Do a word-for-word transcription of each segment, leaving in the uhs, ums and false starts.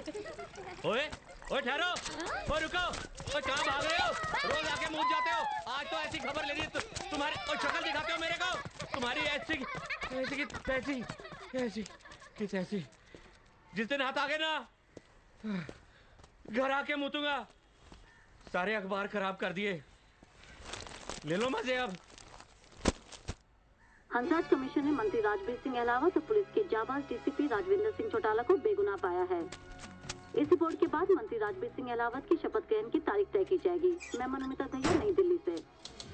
ओए ओए ठहरो, ओए रुको, ओए कहाँ भाग रहे हो? रोज आके मुंह जाते हो, आज तो ऐसी खबर ले ली तु, तुम्हारी और शक्ल दिखाते हो मेरे को, तुम्हारी ऐसी ऐसी की तैसी ऐसी की तैसी, जिस दिन हाथ आगे ना घर आके मुतूंगा। सारे अखबार खराब कर दिए, ले लो मजे अब। हंसराज कमीशन ने मंत्री राजवीर सिंह अलावा तो पुलिस के जाबाज डीसीपी राजविंदर सिंह चौटाला को बेगुनाह पाया है। इस रिपोर्ट के बाद मंत्री राजवीर सिंह अलावत की शपथ ग्रहण की तारीख तय की जाएगी। मैं मनुमिता दहिया, नई दिल्ली से।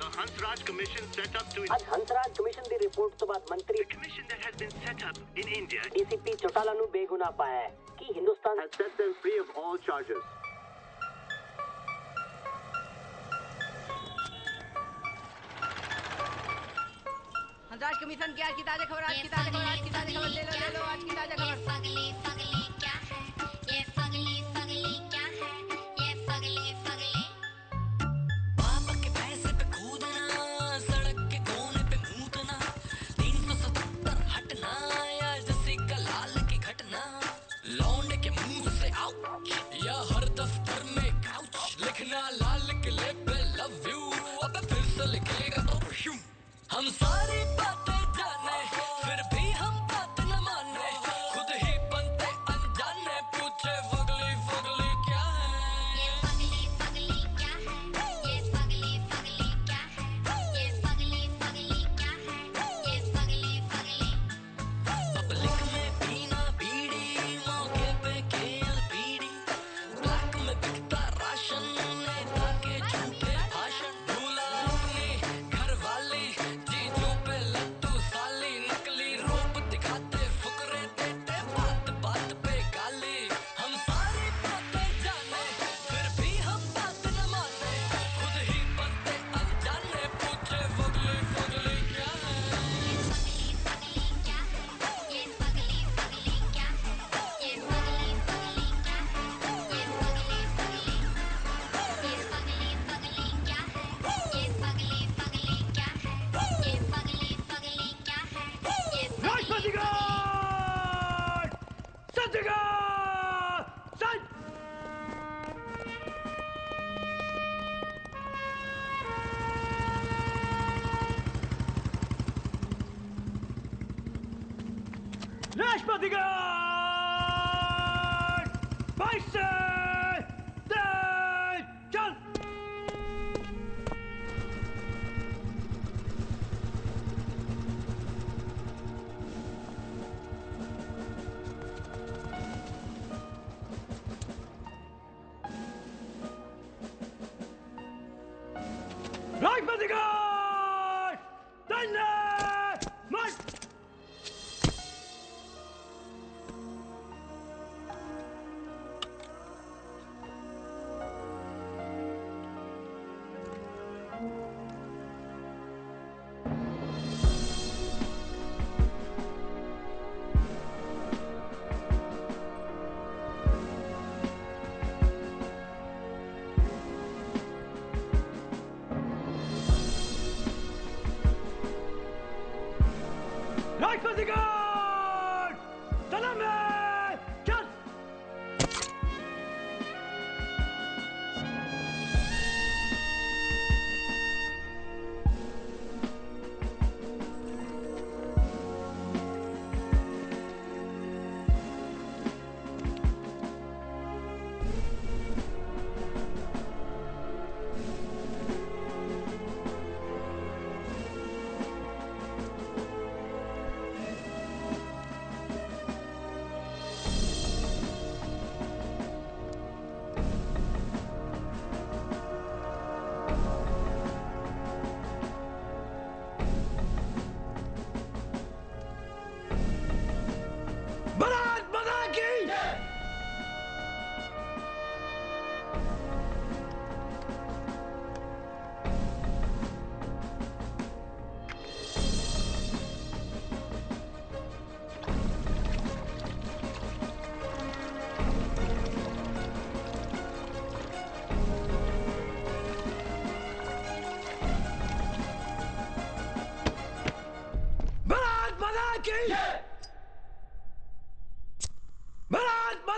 The Hansraj Commission set up to आज हंसराज कमीशन दी रिपोर्ट तो बाद मंत्री commission that has been set up in India DCP Chautala नु बेगुनाह पाया है कि Hindustan has set them free of all charges। Hansraj commission की आज की ताजा खबर, आज की ताजा खबर, आज की ताजा खबर, ले लो ले लो आज की ताजा खबर। फगली फगली क्या है? ये फगली फगली क्या है? ये फगली फगली। पापा के पैसे पे कूदना, सड़क के कोने पे कूदना, तीन सौ सत्तर हटना, या जैसी कलाल की घटना, लौंडे के मुंह से आउच, या हर दफ्तर में काउच, लिखना लाल के लेब पे लव यू, अबे फिर से लिखेगा तो यूं। हम सारी बातें जाने, फिर भी हम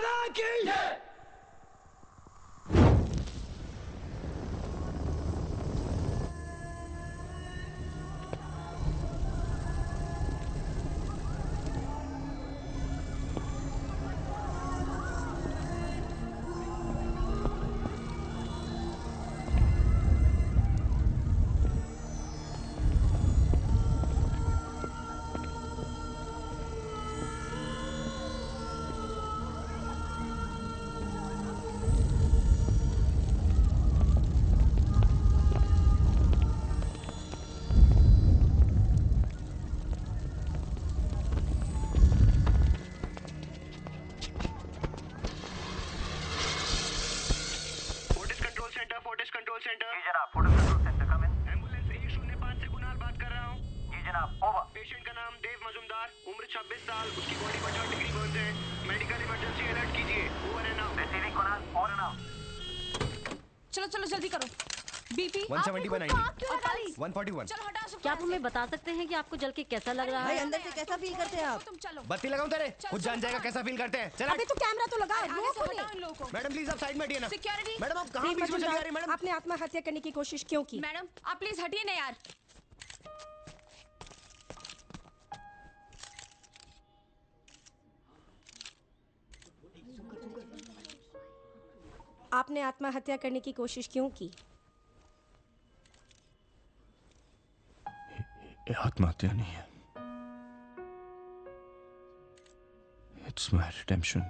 माता की जय। एक सौ इकतालीस। क्या आप हमें बता सकते हैं कि आपको जल के कैसा लग रहा है? अंदर से कैसा फील करते हैं आप? बत्ती लगाओ, तेरे खुद जान जाएगा कैसा फील करते हैं। चल अबे तो कैमरा तो लगा है। मैडम प्लीज आप साइड में हटिए ना। सिक्योरिटी मैडम आप कहां बीच में चली जा रही? मैडम आपने आत्महत्या करने की कोशिश क्यों की? मैडम आप प्लीज हटिए ना यार। आपने आत्महत्या करने की कोशिश क्यों की? ये आत्महत्या नहीं है, इट्स माय रिडेम्पशन,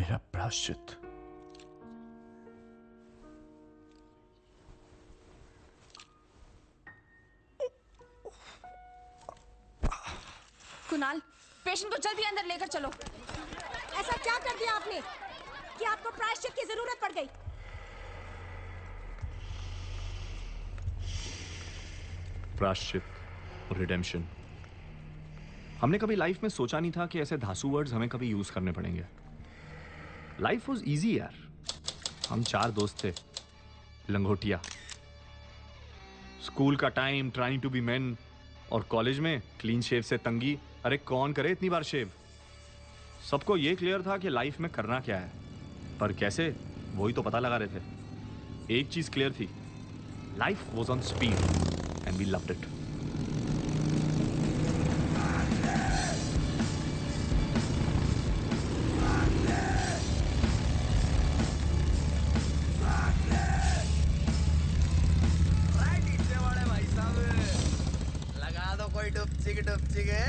मेरा प्रायश्चित। कुणाल पेशेंट को जल्दी अंदर लेकर चलो। ऐसा क्या कर दिया आपने कि आपको प्रायश्चित की जरूरत पड़ गई? प्रायश्चित, रिडेम्पशन, हमने कभी लाइफ में सोचा नहीं था कि ऐसे धांसू वर्ड्स हमें कभी यूज करने पड़ेंगे। लाइफ वाज इजी यार। हम चार दोस्त थे लंगोटिया, स्कूल का time, trying to be men, और कॉलेज में क्लीन शेव से तंगी। अरे कौन करे इतनी बार शेव? सबको ये क्लियर था कि लाइफ में करना क्या है, पर कैसे वही तो पता लगा रहे थे। एक चीज क्लियर थी, life was on speed and we loved it. लगा दो कोई डुपची डुपची के।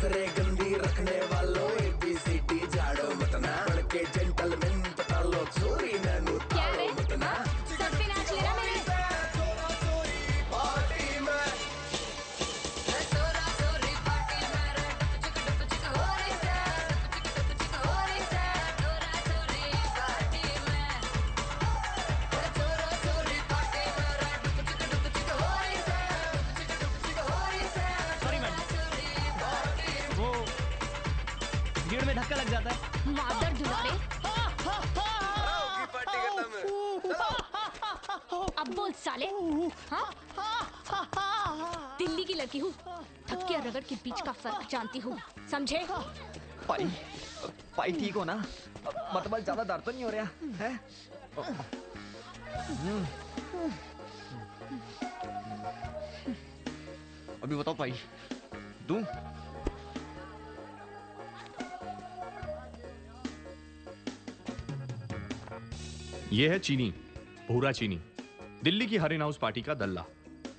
नजरे गंदी रखने वालों ए बी सी डी झाड़ो मतना, बड़के जेंटलमैन पता लो चोरी ननू तारो मतना। सब पे नाच लेना मेरे चोरा चोरी पार्टी में, चोरा चोरी पार्टी में टपचिक टपचिक हो रही से, टपचिक टपचिक हो रही से, चोरा चोरी पार्टी में, चोरा चोरी पार्टी में टपचिक टपचिक हो रही से, टपचिक टपचिक हो रही से, चोरा चोरी पार्टी में। वो भीड़ में धक्का लग जाता है मादर दुलारे। अब बोल साले, हाँ? दिल्ली की लड़की हूँ, थक्के और रगड़ के बीच का फर्क जानती हूँ, समझे? पाई, पाई ठीक हो ना? मतलब ज्यादा दर्द तो नहीं हो रहा है? अभी बताओ पाई, दूं? ये है चीनी, भूरा चीनी, दिल्ली की हरिन हाउस पार्टी का दल्ला।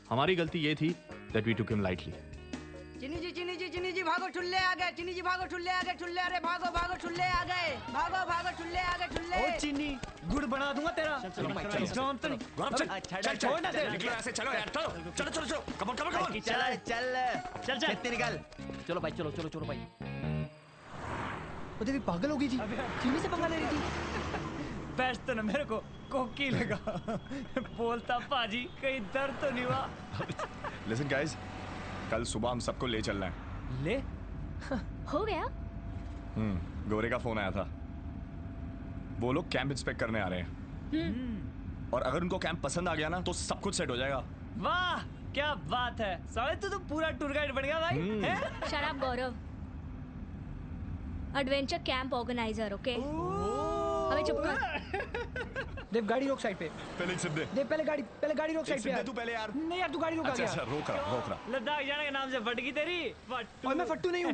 हमारी गलती ये थी that we took him lightly। चिनी जी चिनी जी चिनी जी भागो ठुल्ले आ गए, चिनी जी भागो ठुल्ले आ गए, ठुल्ले अरे भागो भागो ठुल्ले आ गए, भागो भागो ठुल्ले आ गए ठुल्ले। ओ चिनी गुड़ बना दूंगा तेरा। चल छोड़ ना तेरे निकलो ऐसे, चलो यार चलो चलो चलो चलो come on come on come on चल चल चल चल तेरे निकल। चलो भाई चलो चलो चलो भाई। ओ देवी पागल हो गई जी, चिनी से पंगा ले रही थी। बैठ तो ना मेरे को कोकी लगा। बोलता पाजी कहीं दर्द तो नहीं हुआ? Listen guys, कल सुबह हम सबको ले चलना है। ले? हो गया? हम्म, गोरे का फोन आया था। वो लोग कैंप इंस्पेक्ट करने आ रहे हैं। और अगर उनको कैंप पसंद आ गया ना तो सब कुछ सेट हो जाएगा। वाह क्या बात है, साले तू तो पूरा टूर गाइड बन गया भाई। Shut up Gaurav, adventure camp organiser. Okay हमें चुप कर। देव गाड़ी रोक साइड पे। पहले सिद्धे। देव पहले गाड़ी पहले गाड़ी रोक साइड पे। सिद्धे तू पहले यार। नहीं यार तू गाड़ी रोक आ गया। अच्छा रोक रहा रोक रहा। लद्दाख जाने के नाम से फटकी तेरी। फट्टू। और मैं फट्टू नहीं हूँ।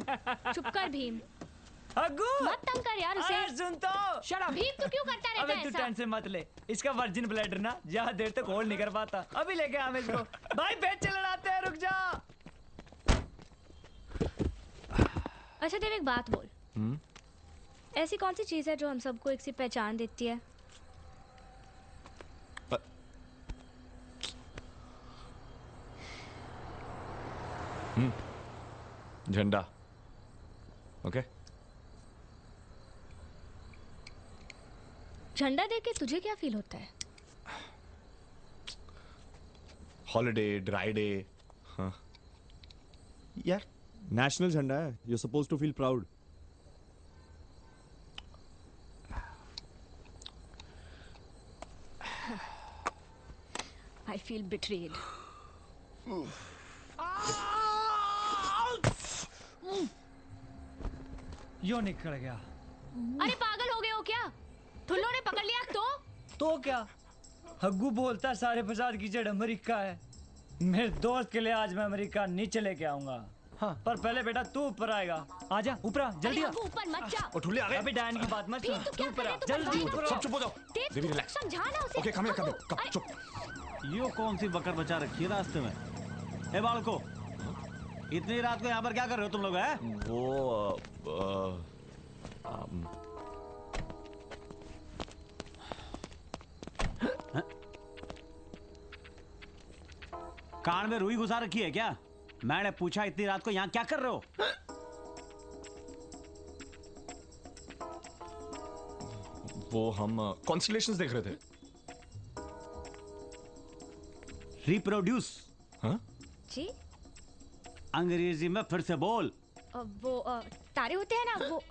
चुप कर भीम। अगू। मत तंग कर यार उसे। अरे सुन तो। Shut up. भीम तू क्यों करता रहता है ऐसा? अबे तू टेंशन मत ले। इसका वर्जिन ब्लैडर ना ज्यादा देर तक होल्ड नहीं कर पाता। अभी लेके आम इसको। भाई बैठ चल लड़ाते हैं, रुक जा। अच्छा देव एक बात बोल, ऐसी कौन सी चीज़ है जो हम सबको एक सी पहचान देती है? प... हम्म, झंडा, ओके? झंडा देख के तुझे क्या फील होता है? हॉलिडे, ड्राई डे, हाँ। यार, नेशनल झंडा है, you supposed to feel proud. I feel betrayed. यो निकल गया। अरे पागल हो गए हो क्या? थुल्लों ने पकड़ लिया तो? तो क्या? हग्गू बोलता सारे फसाद की जड़ अमेरिका है। मेरे दोस्त के लिए आज मैं अमेरिका नीचे लेके आऊंगा। हाँ। पर पहले बेटा तू ऊपर आएगा। आजा ऊपर आ जल्दी आ। ऊपर मत जा। और ठुल्ले आ गए। अभी डायन की बात मत सुन। तू ऊपर आ जल्दी ऊपर। सब चुप हो जाओ। देवी रिलैक्स। समझा ना उसे। ओके कम कम कम चुप। यो कौन सी बकर बचा रखी है रास्ते में? ए बालको, इतनी रात को यहाँ पर क्या कर रहे हो तुम लोग? है वो आ, आ, आ, कान में रुई घुसा रखी है क्या? मैंने पूछा इतनी रात को यहाँ क्या कर रहे हो? वो हम कॉन्स्टिलेशंस देख रहे थे। रिप्रोड्यूस। हाँ जी अंग्रेजी में फिर से बोल। आ, वो आ, तारे होते हैं ना वो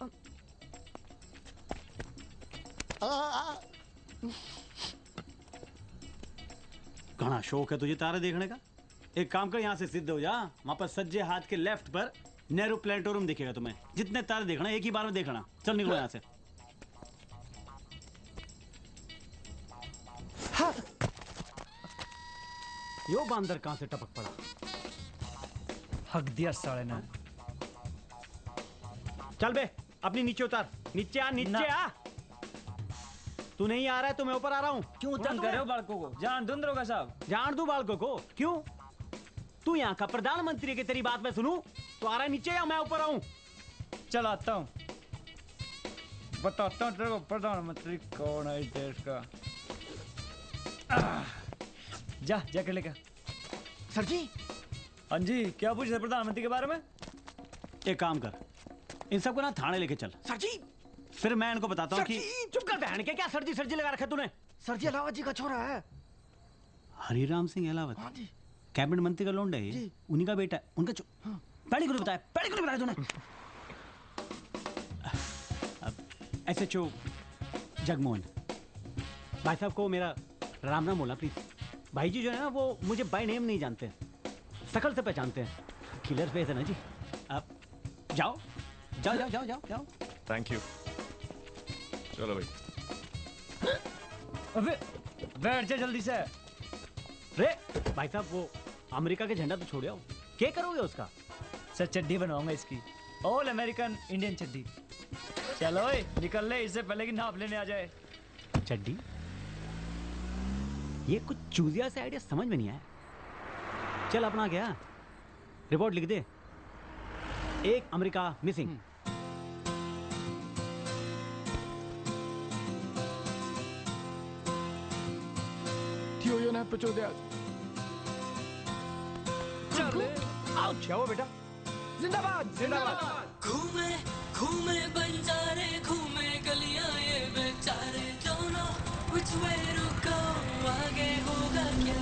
आ... आ, आ, घना शौक है तुझे तारे देखने का। एक काम कर, यहाँ से सिद्ध हो जा, वहां पर सज्जे हाथ के लेफ्ट पर नेहरू प्लेनेटोरियम दिखेगा तुम्हें। जितने तारे देखना एक ही बार में देखना। चल निकलो यहाँ से। हाँ। यो बांदर कहां से टपक पड़ा? हक दिया साले ने। चल बे अपनी नीचे उतार। नीचे आ नीचे आ। तू नहीं आ रहा है तो मैं ऊपर आ रहा हूँ। क्यों तंग कर रहे हो बालकों को? जान दूं दरोगा साहब। जान दूं बालकों को? क्यों? तू यहाँ का प्रधानमंत्री की तेरी बात मैं सुनूं तो आ रहा नीचे या मैं ऊपर आऊं? चल आता हूँ, बताता हूँ तेरे को प्रधानमंत्री कौन है देश का। जा जाकर लेकर। सर जी। हाँ जी, क्या पूछ रहे प्रधानमंत्री के बारे में? एक काम कर, इन सबको ना थाने लेके चल। सर जी। फिर मैं इनको बताता हूँ कि चुप कर बहन के क्या सर जी सर जी लगा रखा तूने। सर जी अलावत जी का छोरा है, हरिराम सिंह अलावत। हाँ जी, कैबिनेट मंत्री का लोंडा है, उन्हीं का बेटा, उनका पैड़ी को नहीं बताया, पैड़ी को नहीं बताया तूने। अब एस एच ओ जगमोहन भाई साहब को मेरा राम नाम बोला प्लीज। भाई जी जो है ना वो मुझे बाय नेम नहीं जानते, शकल से पहचानते हैं, किलर फेस है ना जी। आप जाओ जाओ जाओ जाओ जाओ जाओ। Thank you. चलो भाई। अबे बैठ जा जल्दी से। अरे भाई साहब वो अमेरिका के झंडा तो छोड़ आओ, क्या करोगे उसका? सर चड्डी बनवाऊंगा इसकी, ऑल अमेरिकन इंडियन चड्डी। चलो भाई निकल ले इससे पहले कि नाप लेने आ जाए। चड्डी? ये कुछ चूजिया से आइडिया समझ में नहीं आया। चल अपना क्या रिपोर्ट लिख दे, एक अमेरिका मिसिंग। ना आओ बेटा। जिंदाबाद जिंदाबाद। घूमे घूमे बंजारे घूमे गलियां ये बेचारे, दोनों कुछ में रुको आगे होगा क्या।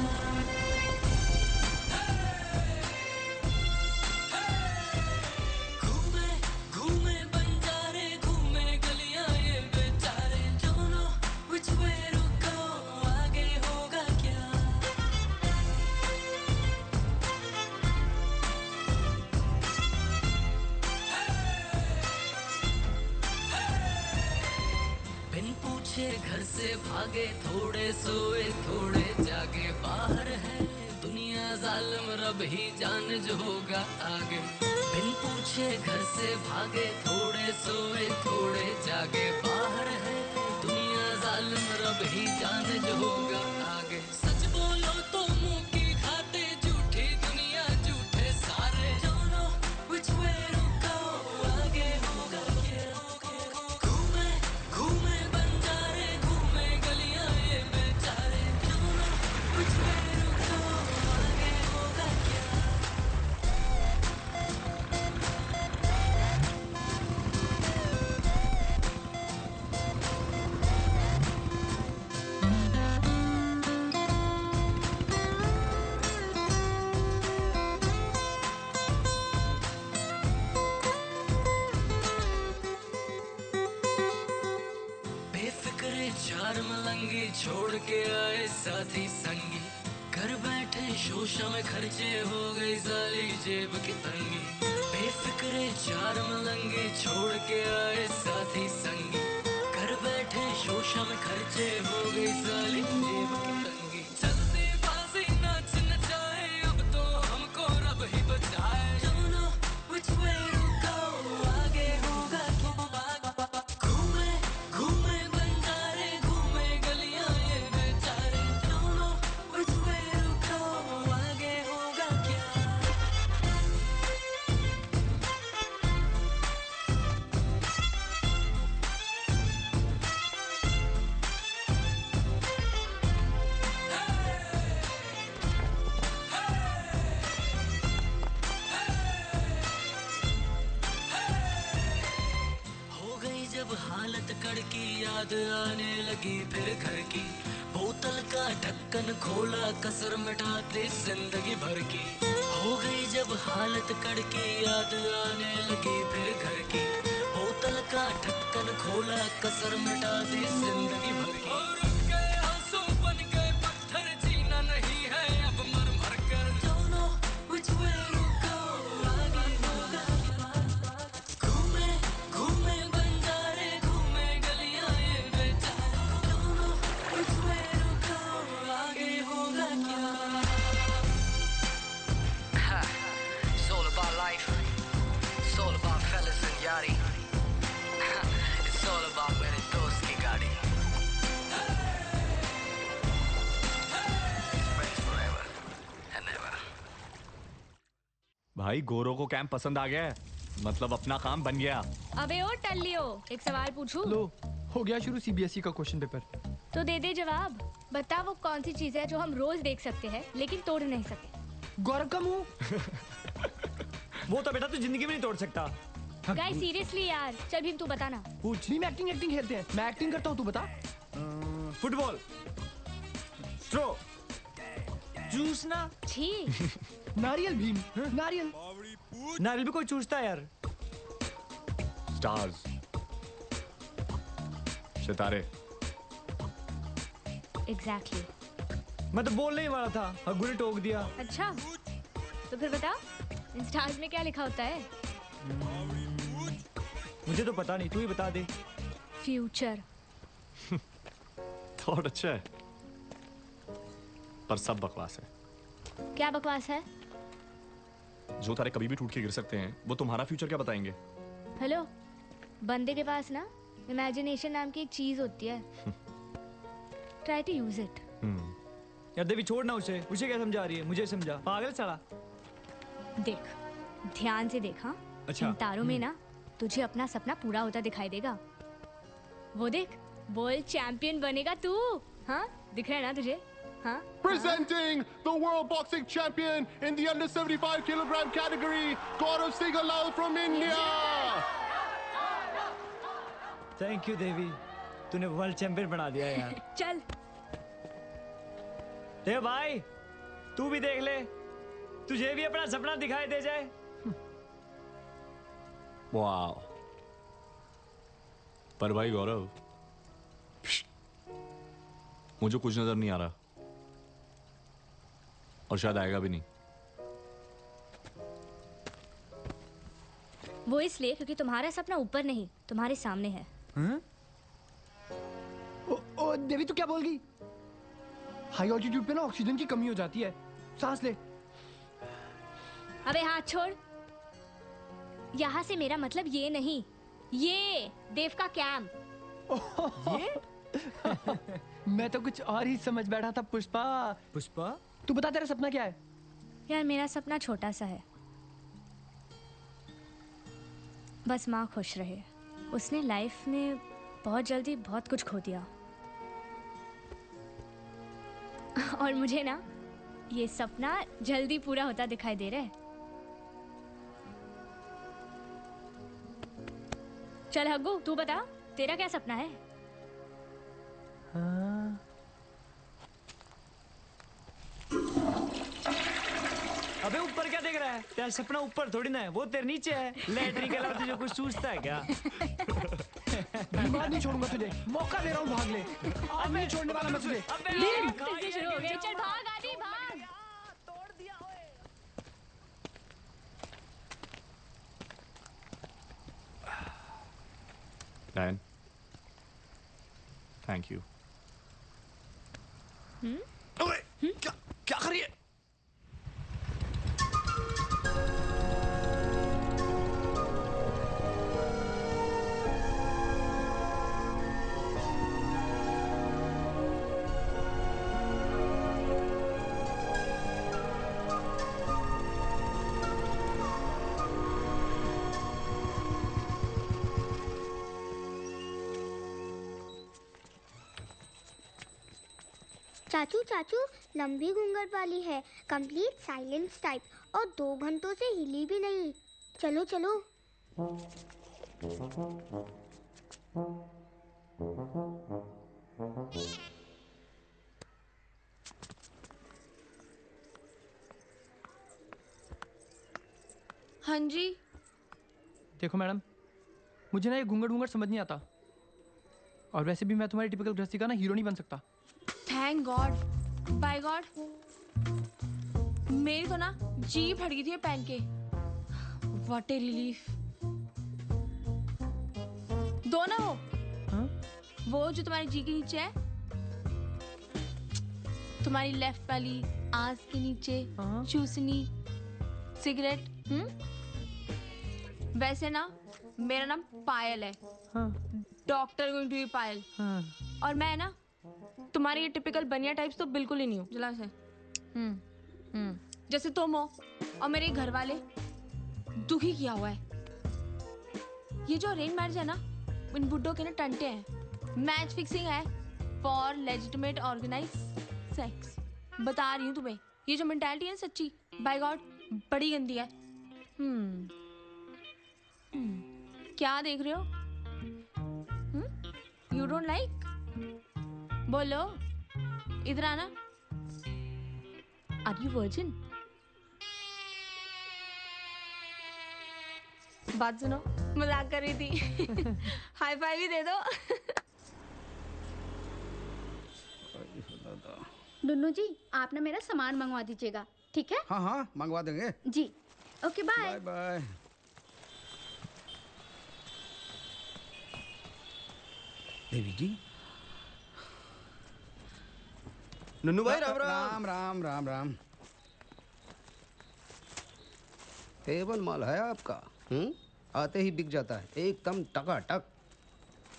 भागे थोड़े सोए थोड़े जागे, बाहर है दुनिया जालिम, रब ही जान जो होगा आगे। बिन पूछे घर से भागे थोड़े सोए थोड़े जागे, बाहर है दुनिया जालिम, रब ही जान जो होगा आगे। सच बोलो तो मुंह की खाते, झूठी दुनिया झूठे सारे, जानो which way to go आगे होगा क्या। घूमे घूमे छोड़ के आए साथी संगी, घर बैठे शोशा में खर्चे हो गई जाली जेब की तंगी। बेफिक्रे चार मलंगी छोड़ के आए साथी संगी, घर बैठे शोशा में खर्चे हो गई जाली जेब की तंगी। चलते बाजी नाच नचाए, अब तो हमको रब ही बचाए, जानो which way to go आगे होगा क्या। घूमे घूमे आने लगी फिर घर की, बोतल का ढक्कन खोला, कसर मिटाते जिंदगी भर की। हो गई जब हालत कड़की, याद आने लगी फिर घर की, बोतल का ढक्कन खोला, कसर मिटाते जिंदगी भर की। और गए आंसू बन गए पत्थर, जीना नहीं है अब मर मर कर, दोनों which way to go आगे होगा क्या। घूमे घूमे It's all about when it goes ki gaadi. भाई गोरो को कैंप पसंद आ गया है, मतलब अपना काम बन गया। अबे ओ टल्लियो, एक सवाल पूछूं? लो, हो गया शुरू सीबीएसई का क्वेश्चन पेपर। तो दे दे जवाब। बता वो कौन सी चीज है जो हम रोज देख सकते हैं लेकिन तोड़ नहीं सकते? गौरव का मुंह। वो तो बेटा तू तो जिंदगी में नहीं तोड़ सकता। गाइस सीरियसली यार, चल भीम तू बताना। पूछ। नहीं मैं एक्टिंग एक्टिंग खेलते हैं। मैं एक्टिंग करता हूँ, तू बता। फुटबॉल, स्ट्रो, जूस ना। छी। नारियल भीम, नारियल। नारियल भी कोई चूसता है यार। स्टार्स, सितारे। Exactly exactly. मैं तो बोलने ही वाला था, हग्गू ने टोक दिया। अच्छा तो फिर बता इन स्टार्स में क्या लिखा होता है? मुझे तो पता नहीं, तू ही बता दे। फ्यूचर। थॉट अच्छा है पर सब बकवास है। क्या बकवास है? जो तारे कभी भी टूट के गिर सकते हैं वो तुम्हारा फ्यूचर क्या बताएंगे? हेलो, बंदे के पास ना इमेजिनेशन नाम की एक चीज होती है। Try to use it. Hmm. यार देवी छोड़ ना उसे, उसे क्या समझा रही है? मुझे समझा, पागल साला। देख, ध्यान से देखा। अच्छा। इन तारों में ना तुझे अपना सपना पूरा होता दिखाई देगा। वो देख, वर्ल्ड चैंपियन बनेगा तू। हाँ, दिख रहा है ना तुझे? हाँ? Presenting the world boxing champion in the under seventy-five kilogram category, Gaurav Sigalal from India. Thank you, Devi. तूने वर्ल्ड चैंपियन बना दिया यार। चल दे भाई, तू भी देख ले, तुझे भी अपना सपना दिखाई दे जाए। वाव। पर भाई गौरव, मुझे कुछ नजर नहीं आ रहा और शायद आएगा भी नहीं। वो इसलिए क्योंकि तुम्हारा सपना ऊपर नहीं, तुम्हारे सामने है। हुँ? ओ, ओ देवी तो क्या बोल गई? हाई ऑल्टीट्यूड पे ना ऑक्सीजन की कमी हो जाती है, सांस ले। अबे हाथ छोड़। यहाँ से मेरा मतलब ये नहीं, ये देव का कैंप। ये? मैं तो कुछ और ही समझ बैठा था। पुष्पा पुष्पा तू बता तेरा सपना क्या है? यार मेरा सपना छोटा सा है, बस माँ खुश रहे। उसने लाइफ में बहुत जल्दी बहुत कुछ खो दिया और मुझे ना ये सपना जल्दी पूरा होता दिखाई दे रहा है। चल हग्गू तू बता तेरा क्या सपना है? हाँ। अबे ऊपर क्या देख रहा है? तेरा सपना ऊपर थोड़ी ना है, वो तेरे नीचे है। लैटरी के अलावा तुझे कुछ सूझता है क्या? नहीं छोड़ूंगा तुझे, मौका दे रहा हूँ, भाग ले। अब नहीं छोड़ने वाला मैं तुझे। शुरू हो गया, चल भाग आदि भाग। तोड़ दिया ओए। Thank you. ओए क्या क्या कर रही है? चाचू चाचू लंबी घूंघट वाली है, कंप्लीट साइलेंस टाइप, और दो घंटों से हिली भी नहीं। चलो चलो। हाँ जी। देखो मैडम, मुझे ना ये घूंघट घूंघट समझ नहीं आता, और वैसे भी मैं तुम्हारी टिपिकल गृहस्थी का ना हीरो नहीं बन सकता। Thank God, by God, मेरी तो ना जीभ फट गई थी ये पहन के। What a relief। दो ना वो, हाँ? वो जो तुम्हारी जी के नीचे है, तुम्हारी लेफ्ट वाली आंख के नीचे, हाँ? चूसनी, सिगरेट। हम्म। वैसे ना मेरा नाम पायल है, doctor going to be Payal. हाँ। और मैं ना तुम्हारे ये टिपिकल बनिया टाइप्स तो बिल्कुल ही नहीं हो। जला से। हम्म हम्म। जैसे तुम हो और मेरे घर वाले दुखी किया हुआ है। ये जो अरेंज मैरिज है ना, इन बुड्ढों के ना टंटे हैं, मैच फिक्सिंग है फॉर लेजिटिमेट ऑर्गेनाइज सेक्स। बता रही हूँ तुम्हें, ये जो मेंटालिटी है ना सच्ची बाय गॉड बड़ी गंदी है। हम्म हम्म क्या देख रहे हो? You don't like? बोलो, इधर आना। Are you virgin? बात सुनो, मजाक कर रही थी। हाई फाइव ही दे दो। दुन्नू जी, आप ना मेरा सामान मंगवा दीजिएगा, ठीक है? हाँ हाँ मंगवा देंगे जी। Okay bye bye. Devi ji. Nannu भाई राम राम। राम राम राम। टेबल माल है आपका, हम्म आते ही बिक जाता है एकदम टकाटक।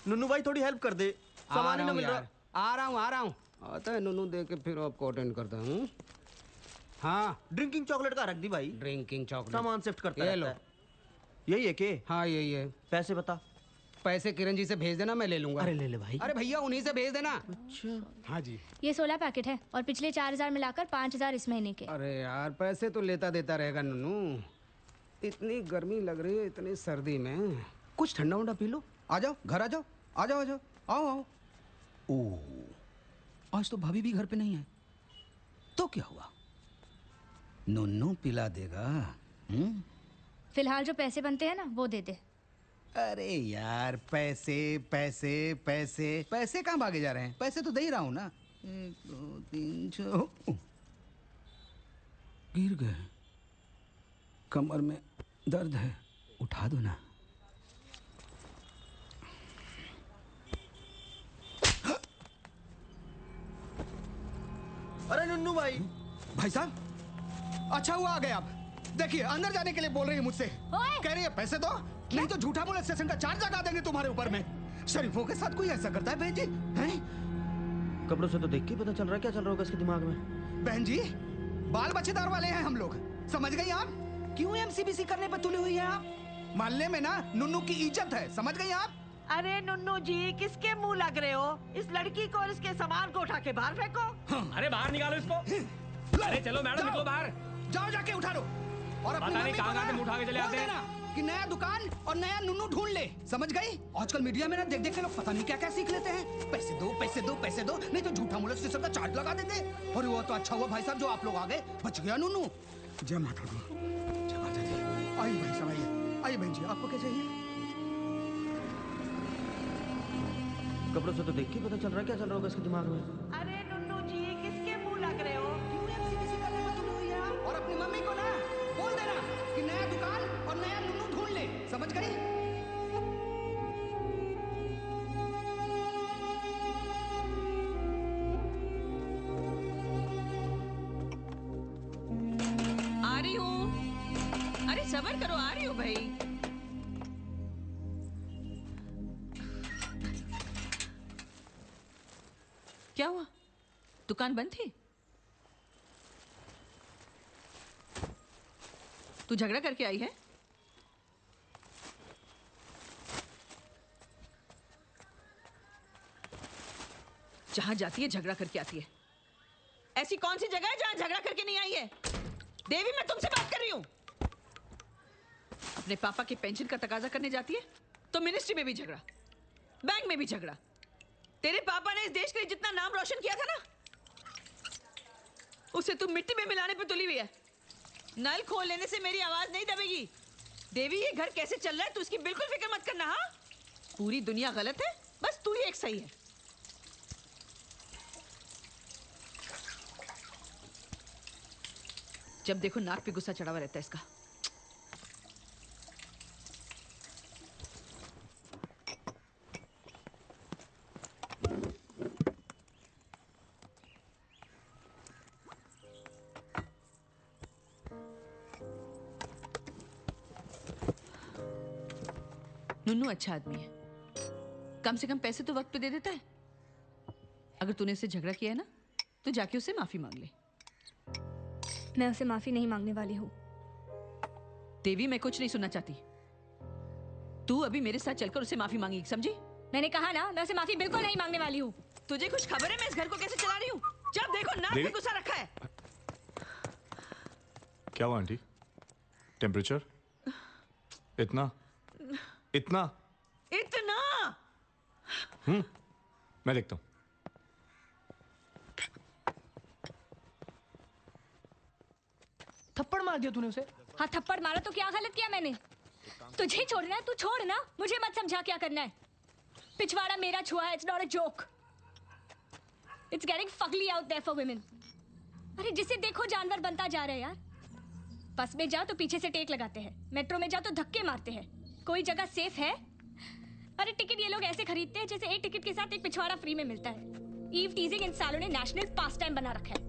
नन्नू भाई थोड़ी हेल्प कर दे, सामान ही ना मिल रहा। आ रहा हूँ आ रहा हूँ। आता है नन्नू, दे के फिर आपको अटेंड करता हूँ। हाँ, ड्रिंकिंग चॉकलेट का रख दी भाई। ड्रिंकिंग चॉकलेट सामान शिफ्ट करता है। लो, यही है के? हाँ यही है। पैसे बता। पैसे किरण जी से भेज देना, मैं ले लूंगा। अरे ले ले भाई। अरे भैया उन्हीं से भेज देना। अच्छा हाँ जी। ये सोलह पैकेट है और पिछले चार हजार मिलाकर पाँच हजार इस महीने के। अरे यार पैसे तो लेता देता रहेगा नन्नू। इतनी गर्मी लग रही है, इतनी सर्दी में कुछ ठंडा उंडा पी लो। आ जाओ घर, आ जाओ आ जाओ आ जाओ आओ आओ। ओ आज तो भाभी भी घर पे नहीं है तो क्या हुआ, नन्नू पिला देगा। हम्म फिलहाल जो पैसे बनते हैं ना वो दे दे। अरे यार पैसे पैसे पैसे पैसे कहाँ भागे जा रहे हैं? पैसे तो दे ही रहा हूँ ना। एक दो तीन चार, गिर गए, कमर में दर्द है, उठा दो ना। अरे नन्नू भाई। भाई साहब अच्छा हुआ आ गए आप। देखिए अंदर जाने के लिए बोल रही है मुझसे, कह रही है पैसे दो नहीं तो झूठा पुलिस स्टेशन का चार्ज लगा देंगे तुम्हारे ऊपर में। शरीफों के साथ कोई ऐसा करता है बहन जी? हैं? कपड़ों से तो देख के पता चल रहा है क्या चल रहा होगा इसके दिमाग में। बहन जी बाल बच्चेदार वाले हैं हम लोग, समझ गई आप? क्यों एमसीबीसी करने पर तुली हुई है आप? मोहल्ले में ना नन्नू की इज्जत है, समझ गई आप? अरे नन्नू जी किसके मुंह लग रहे हो? इस लड़की को और इसके सामान को उठा के बाहर फेंको। अरे बाहर निकालो इसको। अरे चलो मैडम निकलो बाहर, जाओ जाके उठा लो। और अपनी मम्मी को उठा के चले आते हैं कि नया दुकान और नया नन्नू ढूंढ ले, समझ गई? आजकल मीडिया में ना देख देख के लोग पता नहीं क्या क्या सीख लेते हैं। पैसे दो पैसे दो पैसे दो नहीं तो झूठा मुलस स्टेशन का चार्ज लगा देते। और वो तो अच्छा हुआ भाई साहब जो आप लोग आ गए, बच गया नन्नू। जय माता दी, जय माता दी। आई भाई साहब आइए, आइए बहन जी आपको क्या चाहिए? कपड़ों से तो देख के पता चल रहा है क्या चल रहा होगा इसके दिमाग में। अरे नन्नू जी किसके मुँह लग रहे हो? मम्मी को ना बोल देना कि नया दुकान और नया नन्नू ढूंढ ले, समझ गई? आ रही हूँ। अरे सबर करो, आ रही हूँ भाई। क्या हुआ, दुकान बंद थी? तू झगड़ा करके आई है? जहां जाती है झगड़ा करके आती है। ऐसी कौन सी जगह है जहां झगड़ा करके नहीं आई है? देवी मैं तुमसे बात कर रही हूं। अपने पापा के पेंशन का तकाजा करने जाती है तो मिनिस्ट्री में भी झगड़ा, बैंक में भी झगड़ा। तेरे पापा ने इस देश के लिए जितना नाम रोशन किया था ना, उसे तू मिट्टी में मिलाने पर तुली हुई है। नल खोल लेने से मेरी आवाज नहीं दबेगी। देवी ये घर कैसे चल रहा है तू इसकी बिल्कुल फिक्र मत करना। हाँ पूरी दुनिया गलत है, बस तू ही एक सही है। जब देखो नाक पे गुस्सा चढ़ा हुआ रहता है इसका। नन्नू अच्छा आदमी है, कम से कम पैसे तो वक्त पे दे देता है। अगर तूने उससे झगड़ा किया है ना तो जाके उससे माफी मांग ले। मैं उसे माफी नहीं मांगने वाली हूँ। देवी मैं कुछ नहीं सुनना चाहती। तू अभी मेरे साथ चलकर उसे माफी मांगी, समझी? मैंने कहा ना मैं उसे माफी बिल्कुल नहीं मांगने वाली हूँ। तुझे कुछ खबर है मैं इस घर को कैसे चला रही हूँ? जब देखो नाक में गुस्सा रखा है। क्या हुआ आंटी? टेम्परेचर इतना इतना इतना हम्म मैं देखता हूँ। थप्पड़ मार दिया तूने उसे? हाँ थप्पड़ मारा तो क्या गलत किया मैंने? तुझे छोड़ना है तू छोड़ ना, मुझे मत समझा क्या करना है। पिछवाड़ा मेरा छुआ है, it's not a joke, it's getting fugly out there for women. अरे जिसे देखो जानवर बनता जा रहा है यार। बस में जा तो पीछे से टेक लगाते हैं, मेट्रो में जा तो धक्के मारते हैं, कोई जगह सेफ है? अरे टिकट ये लोग ऐसे खरीदते हैं जैसे एक टिकट के साथ एक पिछवाड़ा फ्री में मिलता है। ईव टीजिंग इन सालों ने नेशनल पास टाइम बना रखा है।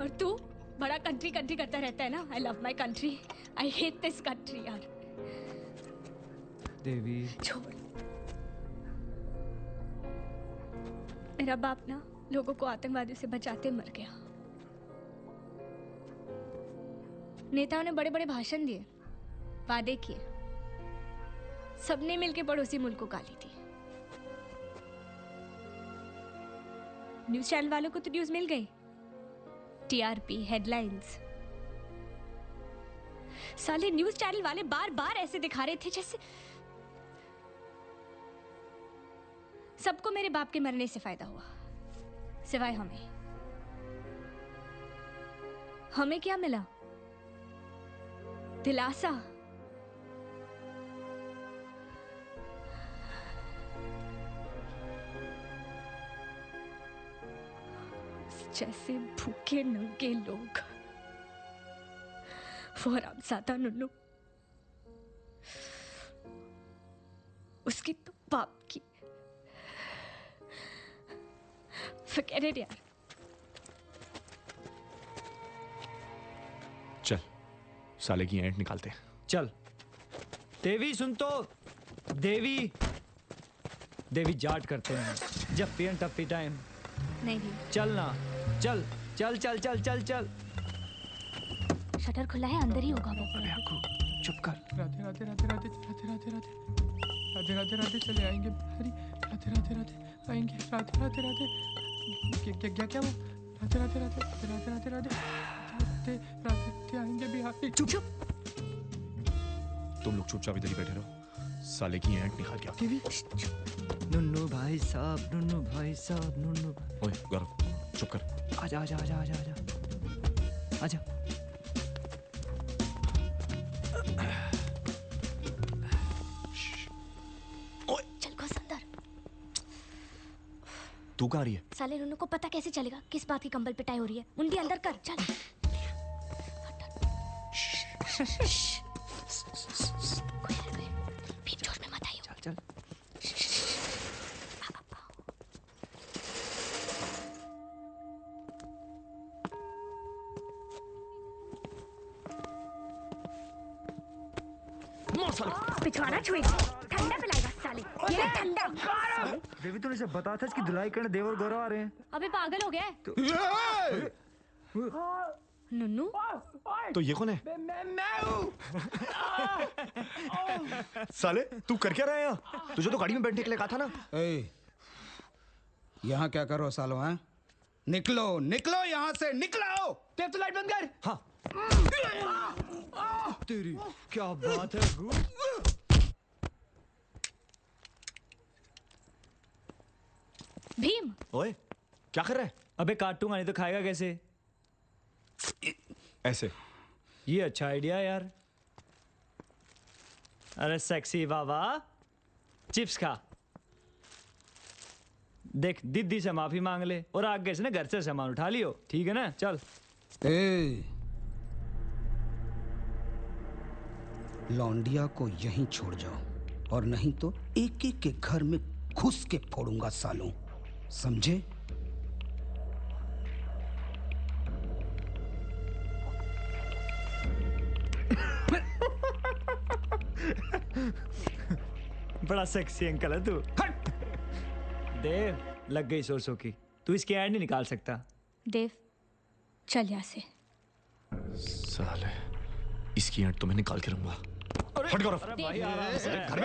और तू बड़ा कंट्री कंट्री करता रहता है ना। I love my country, I hate this country यार। देवी छोड़। मेरा बाप ना लोगों को आतंकवादियों से बचाते मर गया। नेताओं ने बड़े बड़े भाषण दिए, वादे किए, सबने मिलकर पड़ोसी मुल्क को गाली दी। न्यूज चैनल वालों को तो न्यूज मिल गई, टीआरपी, हेडलाइंस। साले न्यूज चैनल वाले बार बार ऐसे दिखा रहे थे जैसे सबको मेरे बाप के मरने से फायदा हुआ, सिवाय हमें। हमें क्या मिला? दिलासा। जैसे भूखे नंगे लोग, वो हरामजादा नुनू, उसकी तो बाप की फिक्र है यार। चल साले की ऐंठ निकालते हैं। चल देवी सुन तो, देवी देवी जाट करते हैं जब पी एन टप्पी टाइम। नहीं चल ना, चल चल चल चल चल चल। शटर खुला है, अंदर ही होगा वो। अरे आंखों चुप कर। राधे राधे राधे राधे राधे राधे राधे राधे राधे राधे चले आएंगे बिहारी, राधे राधे राधे आएंगे, राधे राधे राधे। क्या क्या क्या वो? राधे राधे राधे राधे राधे राधे राधे राधे आएंगे बिहारी। चुप चुप। तुम लोग चुपचाप इधर ही बैठे रहो, साले की ऐंठ निकाल के आते हैं। नुनू भाई साहब, नुनू भाई साहब, नुनू। ओए गौरव चुप कर। आजा आजा आजा आजा आजा आजा। ओए चल घुस अंदर। तू कहाँ रही है? साले नुनू को पता कैसे चलेगा किस बात की कंबल पिटाई हो रही है? उनकी अंदर कर चल। बता था इसकी धुलाई करने देवर गौरव आ रहे हैं। अबे पागल हो गया है? तो... नुनू तो ये कौन है? मैं मैं हूँ। साले तू कर क्या रहा है यहाँ? तुझे तो गाड़ी में बैठने के लिए कहा था ना। यहाँ क्या कर रहे हो सालो? हैं निकलो निकलो यहाँ से, निकलो। तो लाइट बंद कर। हाँ तेरी क्या बात है। भीम ओए क्या कर रहा है? अबे काटूंगा नहीं तो खाएगा कैसे? ऐसे। ये अच्छा आइडिया यार। अरे सेक्सी बाबा चिप्स खा। देख दीदी से माफी मांग ले और आगे से ना घर से सामान उठा लियो, ठीक है ना? चल ए लौंडिया को यहीं छोड़ जाओ और नहीं तो एक एक के घर में घुस के फोड़ूंगा सालों, समझे? बड़ा सेक्सी अंकल है तू। हट देव, लग गई सोर्सों की। तू इसकी ऐड नहीं निकाल सकता। देव चल यहाँ से। साले इसकी आंट तो मैं निकाल के रखूंगा। हट गौरव, घर में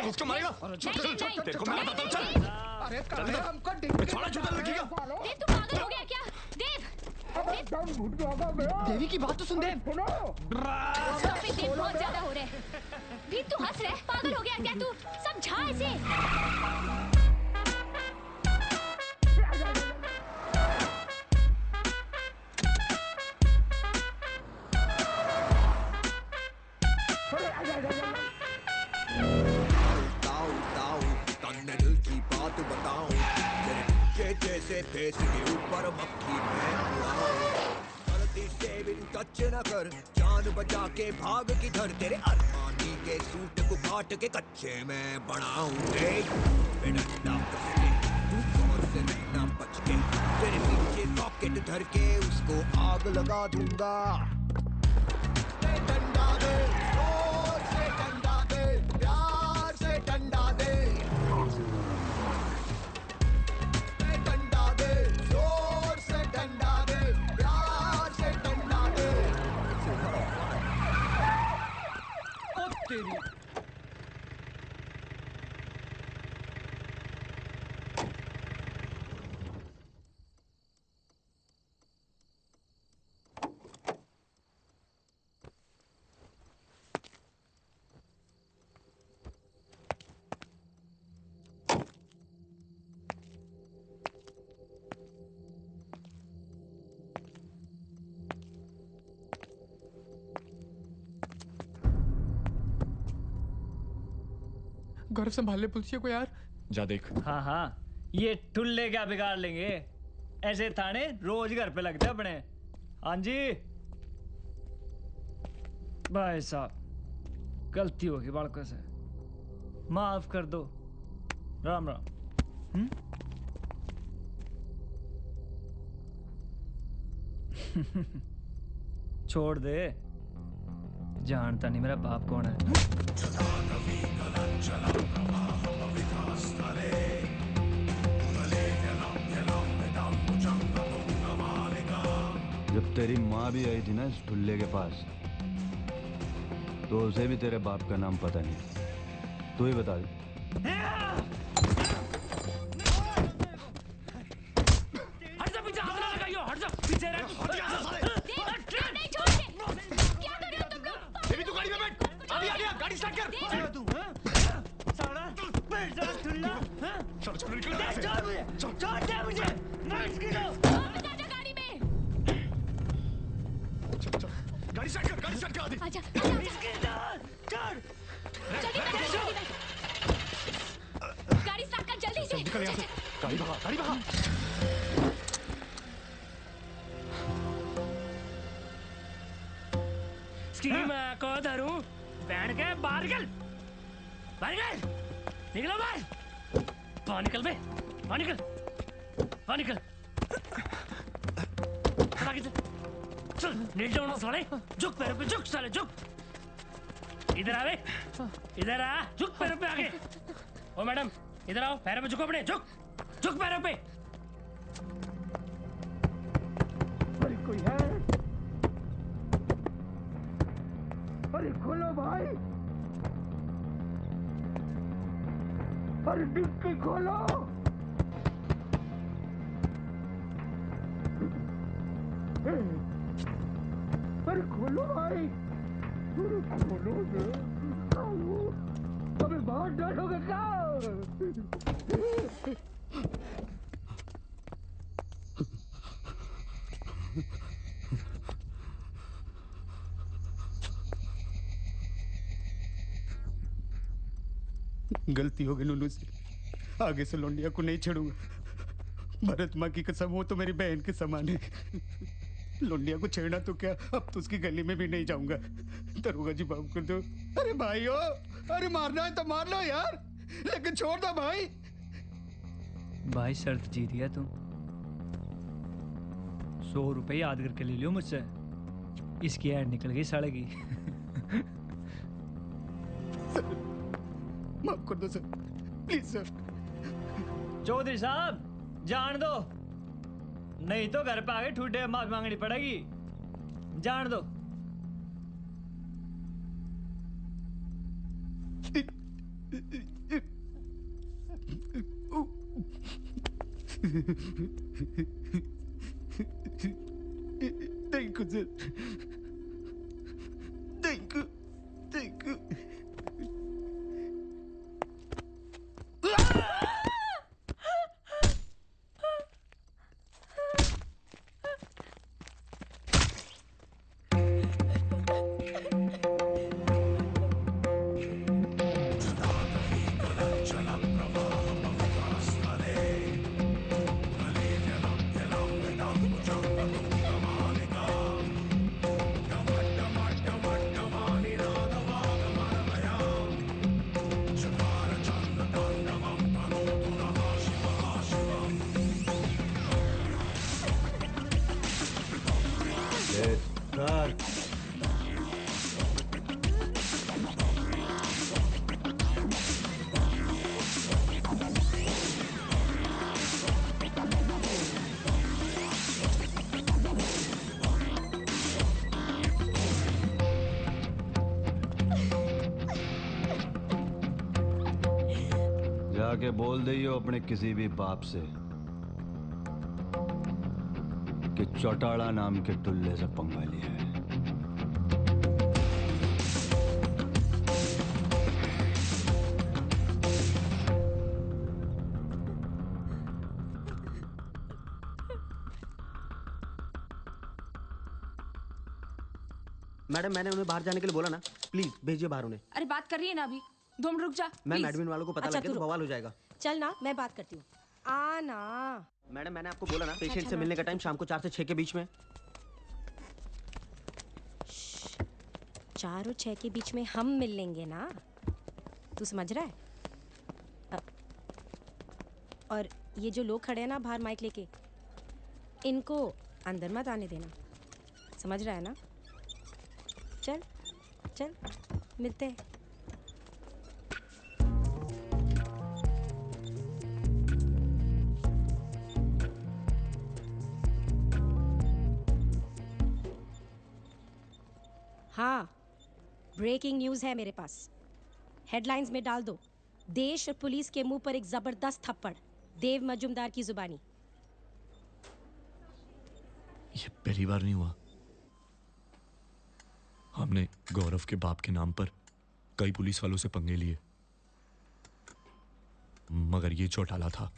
घुस के मारेगा। चल चल, तेरे को मैं बताता चल। अरे छोड़ा छोटा लड़की का। देव तू पागल हो गया क्या? देव, देवी की बात तो सुन। देव देव बहुत ज्यादा हो रहे हैं। देव तू हंस रहे, पागल हो गया क्या तू? समझा इसे। फेस के ऊपर मक्खी मैं गलती से भी टच न कर, जान बचा के भाग किधर, तेरे अरमानी के सूट को काट के कच्चे में बनाऊं। तेरे पीछे पॉकेट धर के उसको आग लगा दूंगा। ठंडा दे, जोर से ठंडा दे, प्यार से ठंडा दे। गौरव संभाल ले पुलिसिया को यार। जा देख। हाँ हाँ, ये ठुल्ले क्या बिगाड़ लेंगे, ऐसे थाने रोज घर पे लगते अपने। हाँ जी भाई साहब, गलती होगी बालकों से, माफ कर दो। राम राम। हम्म छोड़ दे, जानता नहीं मेरा बाप कौन है। जब तेरी माँ भी आई थी ना इस ठुल्ले के पास, तो उसे भी तेरे बाप का नाम पता नहीं। तू ही बता दे। इधर आ, झुक पैरों पे आगे। ओ मैडम इधर आओ, पैरों पे झुको अपने, झुक झुक पैरों पे। अरे कोई है? अरे खोलो भाई, अरे डिक्की खोलो। अरे खोलो भाई, अरे खोलो दे। अबे बहुत डर हो गया। गलती हो गई नूनू से, आगे से लौंडिया को नहीं छेड़ूंगा। भरत माँ की कसम, वो तो मेरी बहन के समान है। लौंडिया को छेड़ना तो क्या, अब तो उसकी गली में भी नहीं जाऊंगा। दरोगा जी बाबू कर दो। अरे भाई ओ, अरे मारना है तो मार लो यार, लेकिन छोड़ दो भाई। भाई शर्त जीत गया तुम, सौ रुपये याद करके ले लियो मुझसे। इसकी ऐड निकल गई साले की। माफ कर दो सर, प्लीज सर। चौधरी साहब जान दो, नहीं तो घर पे आके ठूठे माफी मांगनी पड़ेगी। जान दो। Thank you, sir. Thank you. Thank you. के बोल दियो अपने किसी भी बाप से कि चौटाला नाम के टुल्ले से पंगा लिया है। मैडम मैंने उन्हें बाहर जाने के लिए बोला ना, प्लीज भेजिए बाहर उन्हें। अरे बात कर रही है ना अभी, तुम रुक जा। मैम एडमिन वालों को पता अच्छा लगे तो बवाल हो जाएगा। चल ना मैं बात करती हूँ, आना। मैडम मैंने आपको बोला ना पेशेंट अच्छा से मिलने का टाइम शाम को चार से छह के बीच में। चार और छह के बीच में हम मिल लेंगे ना, तू समझ रहा है। और ये जो लोग खड़े हैं ना बाहर माइक लेके, इनको अंदर मत आने देना, समझ रहा है ना। चल चल मिलते हैं। हाँ ब्रेकिंग न्यूज है मेरे पास, हेडलाइंस में डाल दो, देश और पुलिस के मुंह पर एक जबरदस्त थप्पड़, देव मजुमदार की जुबानी। ये पहली बार नहीं हुआ, हमने गौरव के बाप के नाम पर कई पुलिस वालों से पंगे लिए, मगर ये चौटाला था।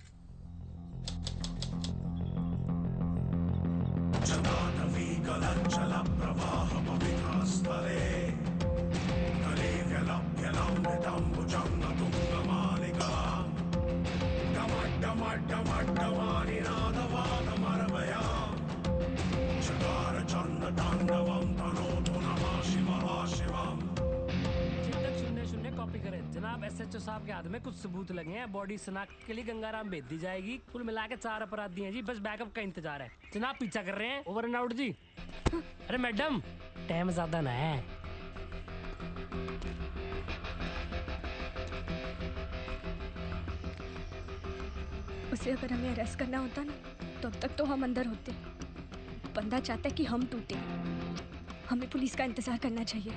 कॉपी करें जनाब। एसएचओ साहब के हाथ में कुछ सबूत लगे हैं, बॉडी शनाख्त के लिए गंगाराम भेज दी जाएगी। कुल मिला के चार अपराधी हैं जी, बस बैकअप का इंतजार है जनाब, पीछा कर रहे हैं। ओवर एंड आउट जी। अरे मैडम टाइम ज्यादा ना है। उसे अगर हमें अरेस्ट करना होता ना तो अब तक तो हम अंदर होते। बंदा चाहता है कि हम टूटे, हमें पुलिस का इंतजार करना चाहिए।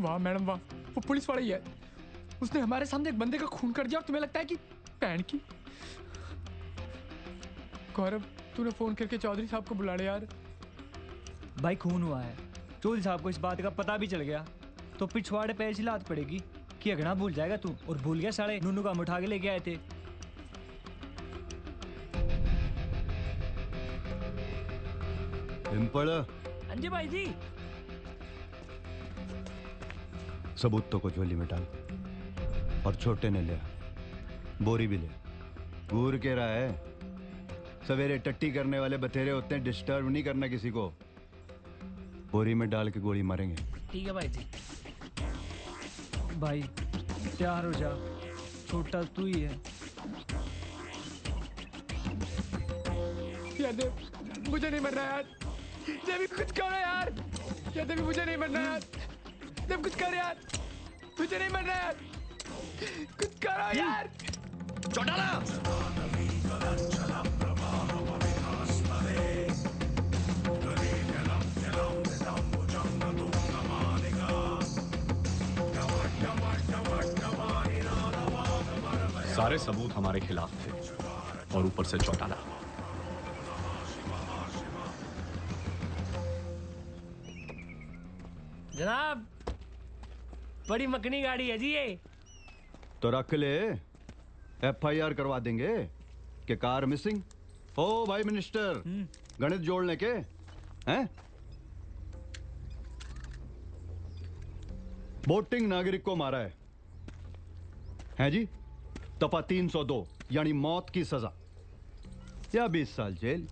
वाह मैडम वाह, वो पुलिस वाला ही है, उसने हमारे सामने एक बंदे का खून कर दिया और तुम्हें लगता है कि पैन की। गौरव तूने फोन करके चौधरी साहब को बुला ले यार। भाई खून हुआ है, चौधरी साहब को इस बात का पता भी चल गया तो पिछवाड़े पैर से लात पड़ेगी कि अगना भूल जाएगा तू, और भूल गया। साले नूनू का उठा के लेके आए थे। अंजी भाई जी सबूत तो को झोली में डाल, और छोटे ने लिया बोरी भी ले। घूर के रहा है, सवेरे टट्टी करने वाले बथेरे होते हैं, डिस्टर्ब नहीं करना किसी को। बोरी में डाल के गोली मारेंगे। ठीक है भाई जी। भाई तैयार हो जा, छोटा तू ही है। यार देव मुझे नहीं मरना यार, देवी कुछ करो यार। यार देवी मुझे नहीं मरना यार, देव कुछ कर यार, मुझे नहीं मरना यार, कुछ करो यार। चौटाला सारे सबूत हमारे खिलाफ थे और ऊपर से चौटाला। जनाब बड़ी मकनी गाड़ी है जी ये। तो रख ले, एफ आई आर करवा देंगे कि कार मिसिंग। ओ भाई मिनिस्टर, गणित जोड़ने के हैं? बोटिंग नागरिक को मारा है, है जी, तपा तीन सौ दो यानी मौत की सजा या बीस साल जेल,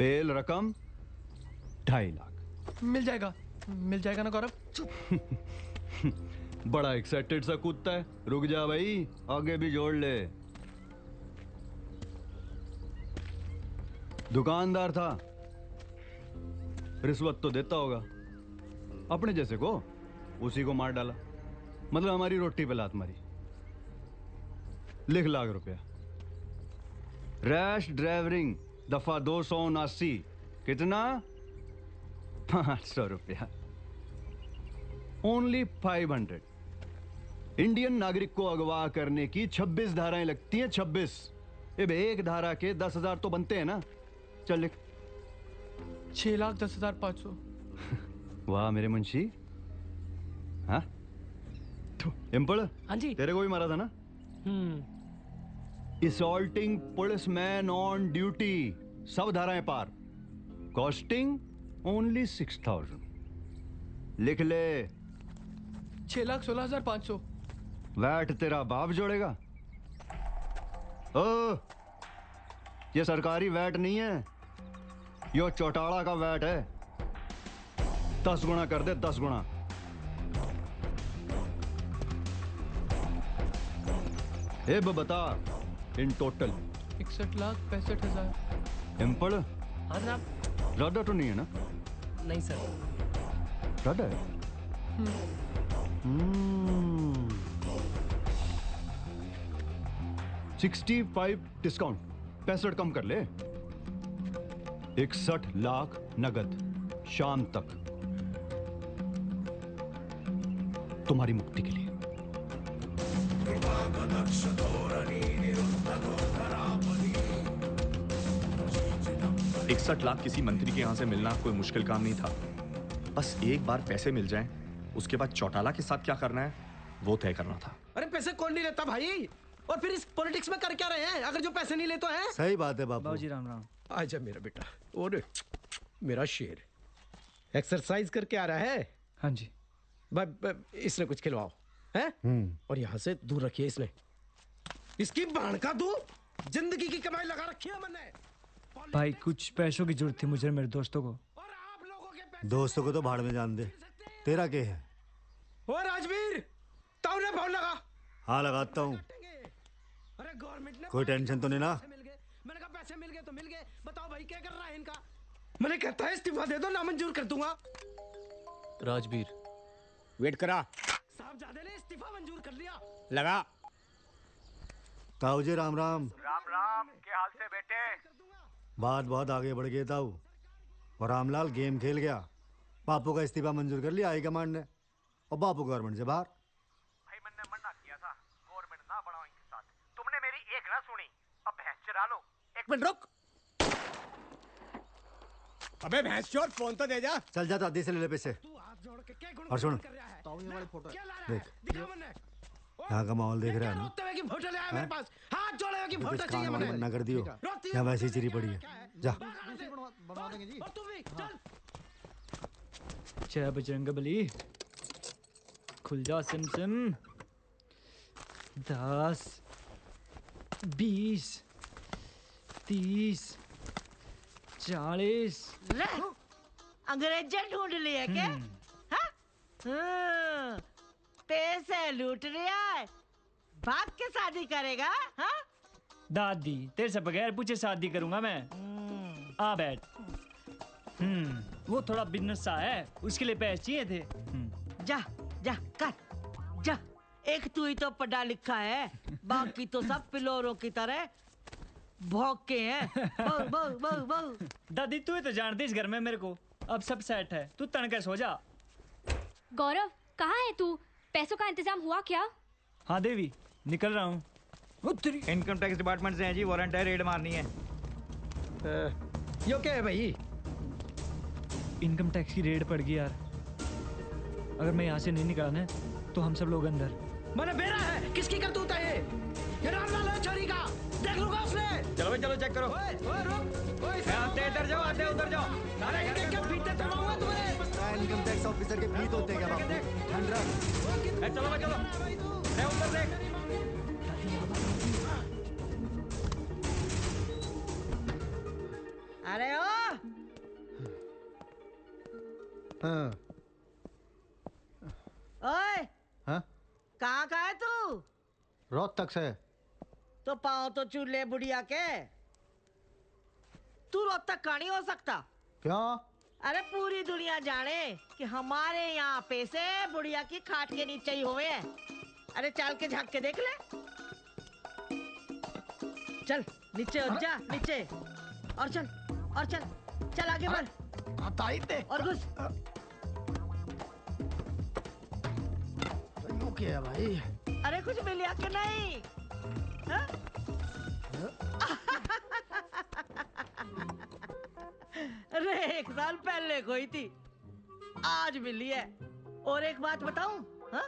बेल रकम ढाई लाख। मिल जाएगा, मिल जाएगा ना गौरव? चुप। बड़ा एक्साइटेड सा कूदता है, रुक जा भाई, आगे भी जोड़ ले। दुकानदार था, रिश्वत तो देता होगा, अपने जैसे को उसी को मार डाला, मतलब हमारी रोटी पे लात मारी। लिख लाख रुपया। रैश ड्राइवरिंग दफा दो सौ उनासी कितना? पांच सौ रुपया। Only five hundred. इंडियन नागरिक को अगवा करने की छब्बीस धाराएं लगती हैं, छब्बीस। अब एक धारा के दस हजार तो बनते हैं ना। चल लिख, छह लाख दस हजार पांच सौ। वाह मेरे मुंशी। हाँ इम्पल, हाँ जी, तेरे को भी मारा था ना? हम्म। असॉल्टिंग पुलिसमैन ऑन ड्यूटी, सब धाराएं पार, कॉस्टिंग ओनली सिक्स थाउजेंड। लिख ले, छह लाख सोलह हजार पांच सौ। वैट तेरा बाप जोड़ेगा। ओ, ये सरकारी वैट नहीं है, यो चौटाला का वैट है। दस गुना कर दे, दस गुना। ए बता, इन टोटल इकसठ लाख पैंसठ हजार। इम्पल, हाँ साहब, ज़्यादा तो नहीं है ना? नहीं सर, ज़्यादा है। सिक्सटी फाइव डिस्काउंट, पैंसठ कम कर ले, इकसठ लाख नगद शाम तक, तुम्हारी मुक्ति के लिए। इकसठ लाख किसी मंत्री के यहां से मिलना कोई मुश्किल काम नहीं था, बस एक बार पैसे मिल जाएं, उसके बाद चौटाला के साथ क्या करना है वो तय करना था। अरे पैसे कौन नहीं लेता भाई, और फिर इस पॉलिटिक्स में कर क्या रहे हैं अगर जो पैसे नहीं लेते हैं? सही बात है बाबू जी, राम राम। आजा मेरा बेटा, और मेरा शेर एक्सरसाइज करके आ रहा है। हाँ जी, इसने कुछ खिलवाओ हैं, और यहाँ से दूर रखिए इसने, इसकी बाण का दू, जिंदगी की कमाई लगा रखी है मैंने। भाई कुछ पैसों की जरूरत थी मुझे और मेरे दोस्तों को। और आप लोगों के दोस्तों को तो भाड़ में जान दे, तेरा के है। ओ राजवीर, ताऊने भाव लगा? हाँ लगाता हूँ। अरे गवर्नमेंट ने कोई टेंशन तो नहीं ना? मैंने कहा पैसे मिल गए तो मिल गए, बताओ भाई क्या कर रहा है इनका। मैंने कहता है इस्तीफा दे दो, नामंजूर कर दूंगा। राजवीर वेट करा, साहबजादे ने इस्तीफा मंजूर कर लिया। लगा। ताऊ जी राम राम। राम राम, क्या हाल से बेटे? बहुत बहुत आगे बढ़ गए ताऊ, और रामलाल गेम खेल गया। बापू का इस्तीफा मंजूर कर लिया हाईकमांड ने, और बापू गवर्नमेंट से बाहर। भाई मैंने मना किया था गवर्नमेंट ना बनाओ इनके साथ, तुमने मेरी एक ना सुनी। अब भैंस चरा लो। एक मिनट रुक, अबे भैंस चोर, फोन तो दे जा। चल जा, दादी से ले ले पैसे। और सुन, देख यहाँ का माहौल देख रहा है ना? मना कर दियो, यहाँ वैसी चिरी पड़ी है। जा जय बजरंगबली, खुल जा सिम सिम। दस बीस तीस चालीस, अंग्रेज ढूंढ लिया क्या? हाँ, पैसे लूट लिया, भाग के शादी करेगा? हाँ दादी, तेरे से बगैर पूछे शादी करूंगा मैं। आ बैठ। हम्म, वो थोड़ा बिजनेस सा है, उसके लिए पैसे चाहिए थे। जा जा कर जा, एक तू ही तो पढ़ा लिखा है, बाकी तो सब पिलोरों की तरह भौंक के हैं। बहु बहु बहु बहु। दादी तू ही तो जानती इस घर में मेरे को, अब सब सेट है, तू तनके सो जा। गौरव कहाँ है तू? पैसों का इंतजाम हुआ क्या? हाँ देवी, निकल रहा हूँ। इनकम टैक्स डिपार्टमेंट से हैं जी, वॉलंटियर रेड मारनी है। यो क्या है भाई? इनकम टैक्स की रेड पड़ गई यार। अगर मैं यहाँ से नहीं निकालना है तो हम सब लोग अंदर। मैंने बेरा है, किसकी करतूत है ये? ये रामलाल है चोरी का, देख लूंगा उसने। चलो भाई चलो चेक करो। ओए ओए रुक, ओए आते इधर जाओ, आते उधर जाओ। सारे घर के पीते तड़वाऊंगा तुम्हें। इनकम टैक्स ऑफिसर के पीत होते क्या बाप? ठंड रख। ए चलो भाई चलो। ए उधर देख। अरे ओ हाँ। ओए हाँ? कहाँ का है तू? रोहत तक से। तो पाओ तो चूल्हे बुढ़िया के। तू रोहत तक का नहीं हो सकता। क्यों? अरे पूरी दुनिया जाने कि हमारे यहाँ पैसे बुढ़िया की खाट के नीचे ही हुए हैं। अरे चल के झाँक के देख ले। चल नीचे उठ जा, नीचे और चल और चल चल आगे बढ़ और घुस। तो क्या है भाई? अरे कुछ मिलिया के नहीं हाँ? अरे एक साल पहले खोई थी, आज मिली है। और एक बात बताऊं हाँ?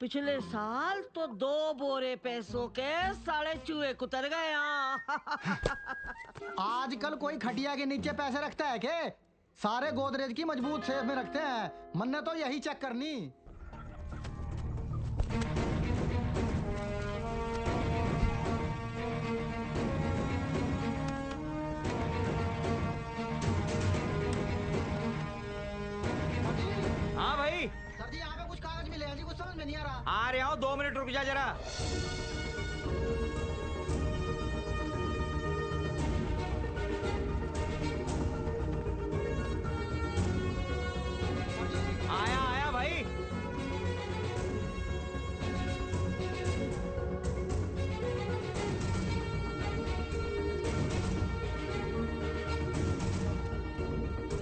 पिछले साल तो दो बोरे पैसों के साढ़े चूहे कुतर गए। आजकल कोई खटिया के नीचे पैसे रखता है के? सारे गोदरेज की मजबूत सेफ में रखते हैं। मन्ने तो यही चेक करनी। हाँ भाई सर जी, यहाँ पे कुछ कागज मिले हैं जी, कुछ समझ में नहीं आ रहा। आ रहा हूँ, दो मिनट रुक जा जरा। आया आया भाई।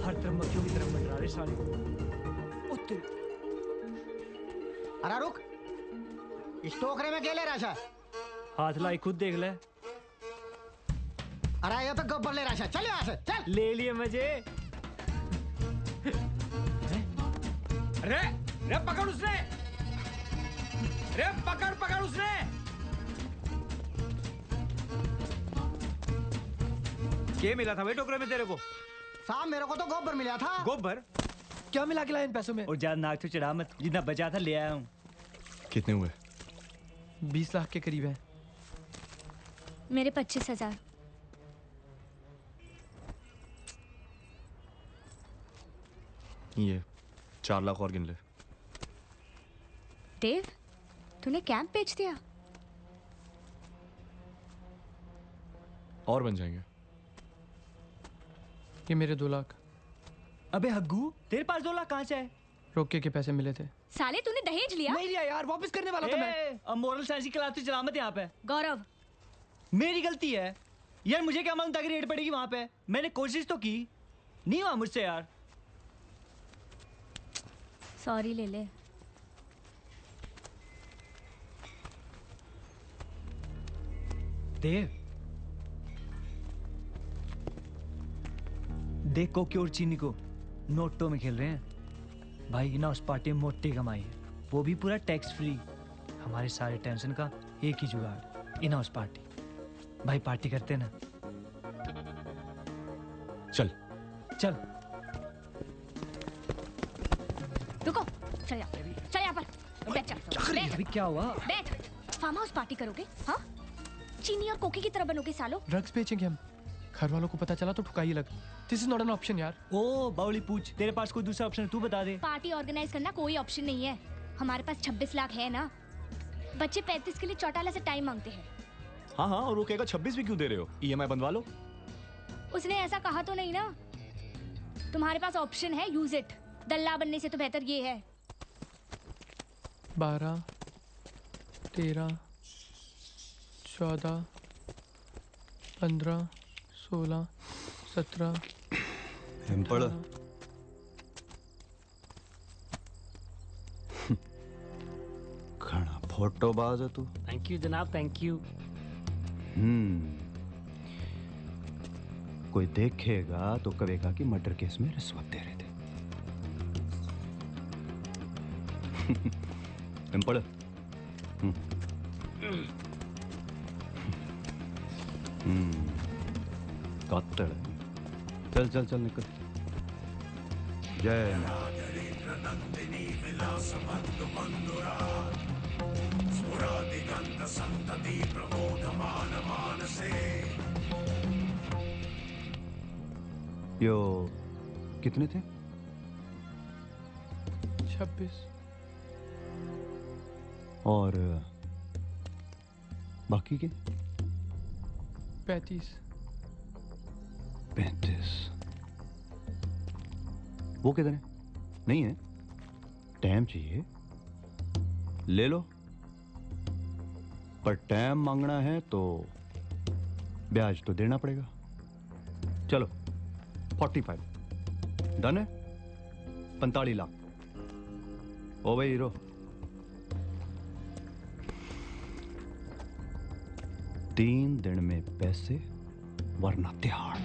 हर तरफ मक्खियों की तरफ मंडरा रहे साले। उत्तर अरे रुक, इस टोकरे में क्या ले रहा है? हाथ लाई खुद देख ले। अरे ये तो गब्बर ले रहा है। चल यहाँ से चल। ले लिए मजे। रे रे पकड़ उसने, रे पकड़ पकड़ उसने। क्या मिला था भाई टोकरे में तेरे को? साहब मेरे को तो गोबर मिला था। गोबर क्या मिला के लाया इन पैसों में? और ज्यादा नाक तो चढ़ा मत, जितना बचा था ले आया हूँ। कितने हुए? बीस लाख के करीब है। मेरे पच्चीस हजार। ये चार लाख और गिन ले। देव तूने कैंप बेच दिया? और बन जाएंगे। ये मेरे दो लाख। अबे हग्गू तेरे पास दो लाख कहाँ से आए? रोके के पैसे मिले थे। साले तूने दहेज लिया? नहीं लिया यार, वापस करने वाला था मैं। अब मोरल साइंस की क्लास तो चलामत यहाँ पे। गौरव मेरी गलती है यार, मुझे क्या मालूम था कि रेट पड़ेगी वहाँ पे। मैंने कोशिश तो की, नहीं हुआ मुझसे यार। सॉरी ले ले। देव देख कोकी और चीनी को नोटों में खेल रहे हैं भाई ना। उस पार्टी में मोटी कमाई है, वो भी पूरा टैक्स फ्री। हमारे सारे टेंशन का एक ही जुगाड़, इन हाउस पार्टी। भाई पार्टी करते ना, चल चल। रुको, चल यहाँ चल यहाँ पर बैठ। चल बैठ। क्या हुआ? बैठ। फार्म हाउस पार्टी करोगे हाँ? चीनी और कोकी की तरह बनोगे सालो। ड्रग्स बेचेंगे हम। घर वालों को पता चला तो ठुकाई लग। This is not an option यार। ओ बाउली पूछ, तेरे पास कोई दूसरा ऑप्शन है? तू बता दे। पार्टी ऑर्गेनाइज करना कोई ऑप्शन नहीं है। हमारे पास छब्बीस लाख है ना। बच्चे पैंतीस के लिए चौटाला से टाइम मांगते हैं। हाँ हाँ, और वो कहेगा छब्बीस भी क्यों दे रहे हो, ई एम आई बनवा लो। उसने ऐसा कहा तो नहीं ना। तुम्हारे पास ऑप्शन है, यूज इट। दल्ला बनने से तो बेहतर ये है। बारह, तेरह, चौदह, पंद्रह, सोलह, सत्रह। खाना फोटोबाज है तू। थैंक यू जनाब, थैंक यू। हम्म, कोई देखेगा तो कहेगा कि मर्डर केस में रिश्वत दे रहे थे। पढ़। कत्तड़। चल चल चल निकल। जय यो कितने थे? छब्बीस। और बाकी के पैंतीस। पैंतीस वो किधर है? नहीं है, टाइम चाहिए, ले लो। पर टाइम मांगना है तो ब्याज तो देना पड़ेगा। चलो फोर्टी फाइव डन है, पैंतालीस लाख। ओ भाई हीरो, तीन दिन में पैसे वरना तिहाड़।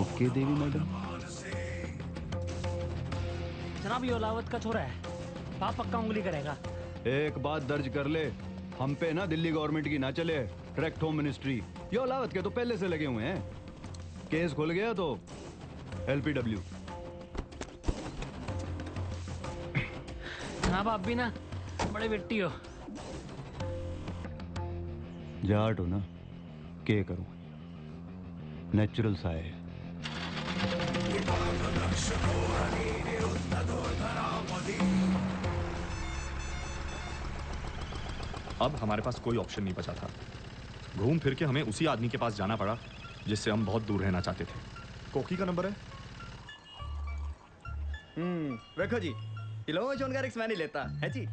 ओके देवी मैडम। जनाब ये अलावत का छोरा है, बाप पक्का उंगली करेगा। एक बात दर्ज कर ले, हम पे ना दिल्ली गवर्नमेंट की ना चले, डायरेक्ट होम मिनिस्ट्री। ये अलावत के तो पहले से लगे हुए हैं, केस खुल गया तो एलपीडब्ल्यू। जनाब आप भी ना बड़े बेटी हो। जाट हो ना, के करूं, नेचुरल सा है। अब हमारे पास कोई ऑप्शन नहीं बचा था, घूम फिर के हमें उसी आदमी के पास जाना पड़ा जिससे हम बहुत दूर रहना चाहते थे। कोकी का नंबर है। हम्म, देखो जी, इलोवेशन का रिक्स मैं नहीं लेता है जी,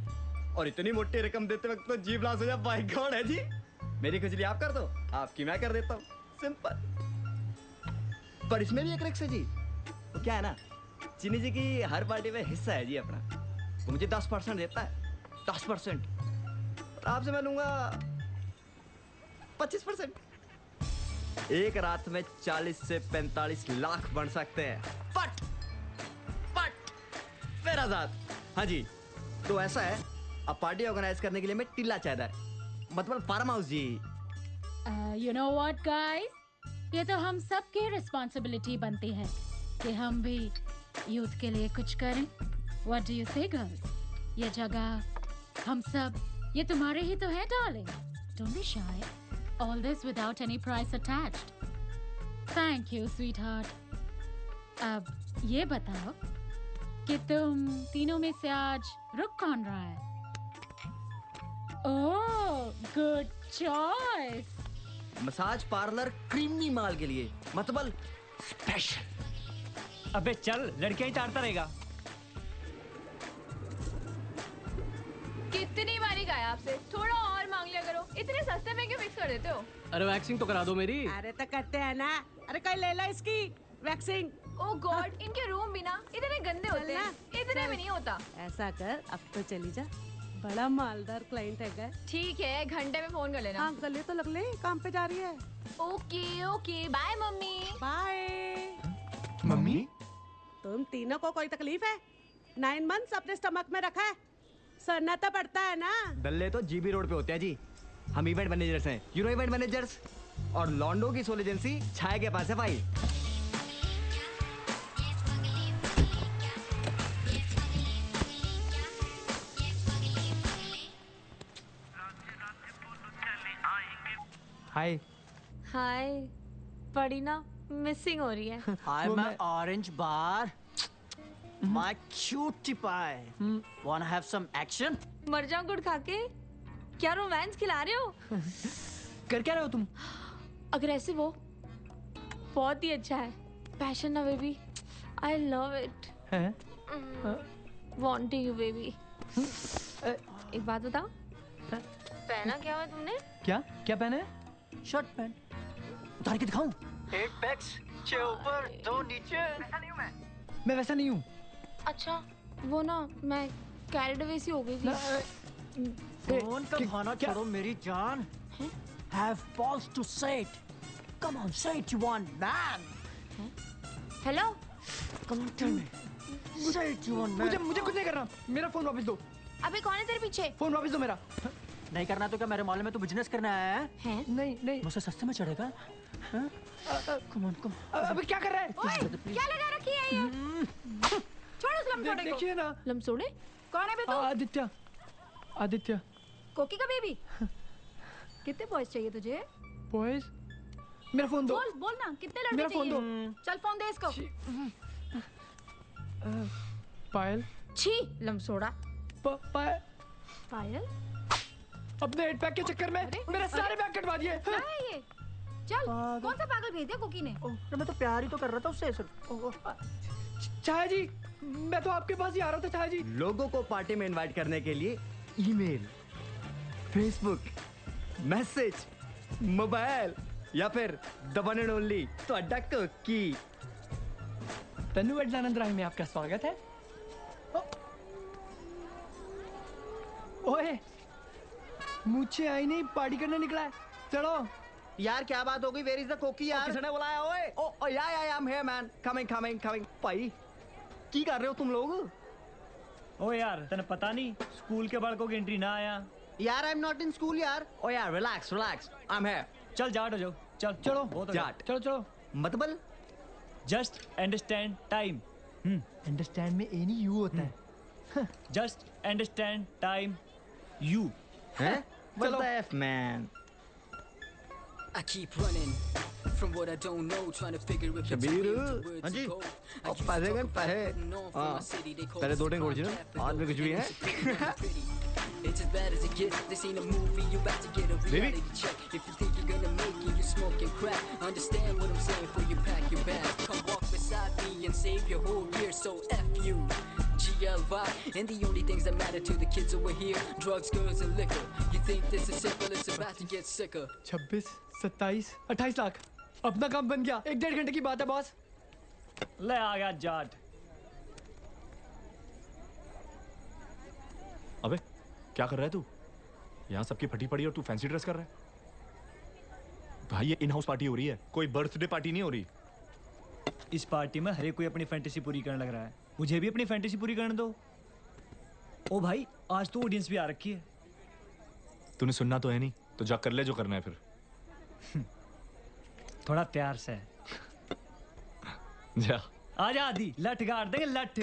और इतनी मोटी रकम देते वक्त तो जीभ लाल हो जाए। बाय गॉड है जी, मेरी खुजली आप कर दो, आपकी मैं कर देता हूँ, सिंपल। पर इसमें भी एक रिक्स है जी, वो क्या है ना, चीनी जी की हर पार्टी में हिस्सा है जी अपना, वो मुझे दस परसेंट देता है, दस परसेंट। आपसे मैं लूँगा पच्चीस परसेंट। एक रात में चालीस से पैंतालीस लाख बन सकते हैं। फट फट फिर आजाद। हाँ जी, तो ऐसा है, अब पार्टी ऑर्गेनाइज करने के लिए मैं टिल्ला चाहता है, मतलब फार्म हाउस जी। यू नो व्हाट गाइस, ये तो हम सब की रिस्पॉन्सिबिलिटी बनती है कि हम भी यूथ के लिए कुछ करें। What do you say girls? ये जगह, हम सब, ये तुम्हारे ही तो है darling. Don't be shy. All this without any price attached. Thank you sweetheart. अब ये बताओ कि तुम तीनों में से आज रुक कौन रहा है? Oh, good choice. Massage parlour creamy माल के लिए, मतलब स्पेशल। अबे चल, लड़कियां ही ताड़ता रहेगा। कितनी बारी कहा आपसे, थोड़ा और मांग लिया करो, इतने सस्ते में क्यों फिक्स कर देते हो? अरे वैक्सिंग तो करा दो मेरी। अरे तो करते हैं ना, अरे कहीं ले ला इसकी वैक्सिंग। ओ गॉड, इनके रूम भी ना इतने गंदे होते हैं, इतने भी नहीं होता। ऐसा कर, अब तो चली जा, बड़ा मालदार क्लाइंट है। गए ठीक है, घंटे में फोन कर लेना। हाँ, गले तो लग ले, काम पे जा रही है। Okay okay, bye mummy. Bye mummy. तुम तीनों को कोई तकलीफ है? नाइन मंथ्स अपने स्टमक में रखा है, सरना तो पड़ता है ना। गले तो जीबी रोड पे होते हैं जी, हम इवेंट मैनेजर्स हैं, यूनो इवेंट मैनेजर्स, और लॉन्डो की सोल एजेंसी छाये के पास है भाई। हाय हाय पड़ी ना, मिसिंग हो रही है। Hi my orange bar, my cutie pie, want have some action. मर जाऊं गुड़ खा के, क्या रोमांस खिला रहे हो? कर क्या रहे हो तुम? अग्रेसिव हो, बहुत ही अच्छा है। पैशन ना baby, I love it, wanting you baby. एक बात बताओ, पहना क्या हुआ तुमने? क्या क्या पहना है? शर्ट पैंट उतार के दिखाऊं? एट पैक्स छह ऊपर दो नीचे। वैसा नहीं हूँ मैं मैं वैसा नहीं हूँ। अच्छा वो ना मैं कैरिड अवे सी हो गई थी। फोन का बहाना छोड़ो मेरी जान। Have balls to say it. Come on, say it, you want man. Hello. Come tell me. Say it, you want man. मुझे मुझे कुछ नहीं करना। मेरा फोन वापस दो। अबे कौन है तेरे पीछे? फोन वापस दो मेरा। नहीं करना तो क्या मेरे मॉल में तू बिजनेस करना है? हैं? नहीं नहीं। मुझसे सस्ते में चढ़ेगा? हाँ? Come on, come on. अबे क्या कर रहा है? ओए क्या लगा रखी है ये? छोड़ उस लम्सोड़े को। देखिए ना। लम्सोड़े? कौन है बे तू? आदित्य। आदित्य। कोकी का बेबी। कितने बॉयज चाहिए तुझे? बॉयज? मेरा फोन दो। बोल बोल ना कितने लड़के चाहिए? फोन दो। चल फोन दे इसको। पायल। छी लम्सोड़ा। पायल। पायल? अपने हेड पैक के चक्कर में मेरे सारे बैग कटवा दिए। क्या है ये? चल कौन सा पागल भेज दिया कोकी ने? मैं तो प्यार ही तो कर रहा था उससे सिर्फ। छाया जी मैं तो आपके पास ही आ रहा था। छाया जी लोगों को पार्टी में इन्वाइट करने के लिए ईमेल, फेसबुक, मैसेज, मोबाइल या फिर द वन एंड ओनली तो अड्डा कोकी। तनु अड्डानंद राय में आपका स्वागत है। ओ, ओए, मुझे आई नहीं पार्टी करने निकला है। चलो यार क्या बात हो गई? वेयर इज द कोकी यार? किसने बुलाया? ओए ओ oh yeah yeah I am here man. Coming coming coming. भाई की कर रहे हो तुम लोग? ओ यार तने पता नहीं स्कूल के बालकों की एंट्री ना आया। यार I am not in school यार। ओ यार relax relax I am here. चल जाट हो जाओ। चल चलो बहुत जाट। चलो चलो मतबल जस्ट अंडरस्टैंड टाइम। हम अंडरस्टैंड में ए नहीं यू होता है। जस्ट अंडरस्टैंड टाइम यू है। चलो F man. I keep running from what I don't know trying to figure it out. हां जी अब पाजेगन पाहे। पहले दो टेंग ओरिजिनल आज में कुछ भी है। It's as bad as it gets. This ain't a movie. You about to get a reality check. If you think you're gonna make it, you're smoking crack. Understand what I'm saying before you pack your bags. Come walk beside me and save your whole year. So F you, G L Y. And the only things that matter to the kids over here, drugs, girls, and liquor. You think this is simple? It's about to get sicker. छब्बीस, सत्ताईस, अट्ठाईस लाख. अपना काम बन गया. एक डेढ़ घंटे की बात है बॉस. ले आ गया जाट. अबे क्या कर रहा है तू? यहाँ सबकी फटी पड़ी और तू फैंसी ड्रेस कर रहा है? भाई ये इन हाउस पार्टी हो रही है, कोई बर्थडे पार्टी नहीं हो रही। इस पार्टी में हर एक कोई अपनी फैंटेसी पूरी करने लग रहा है। मुझे भी अपनी फैंटेसी पूरी करने दो। ओ भाई आज तो ऑडियंस भी आ रखी है। तूने सुनना तो है नहीं, तो जा कर ले जो करना है फिर। थोड़ा प्यार से जा। आजा आधी लठ गाड़ देंगे लठ।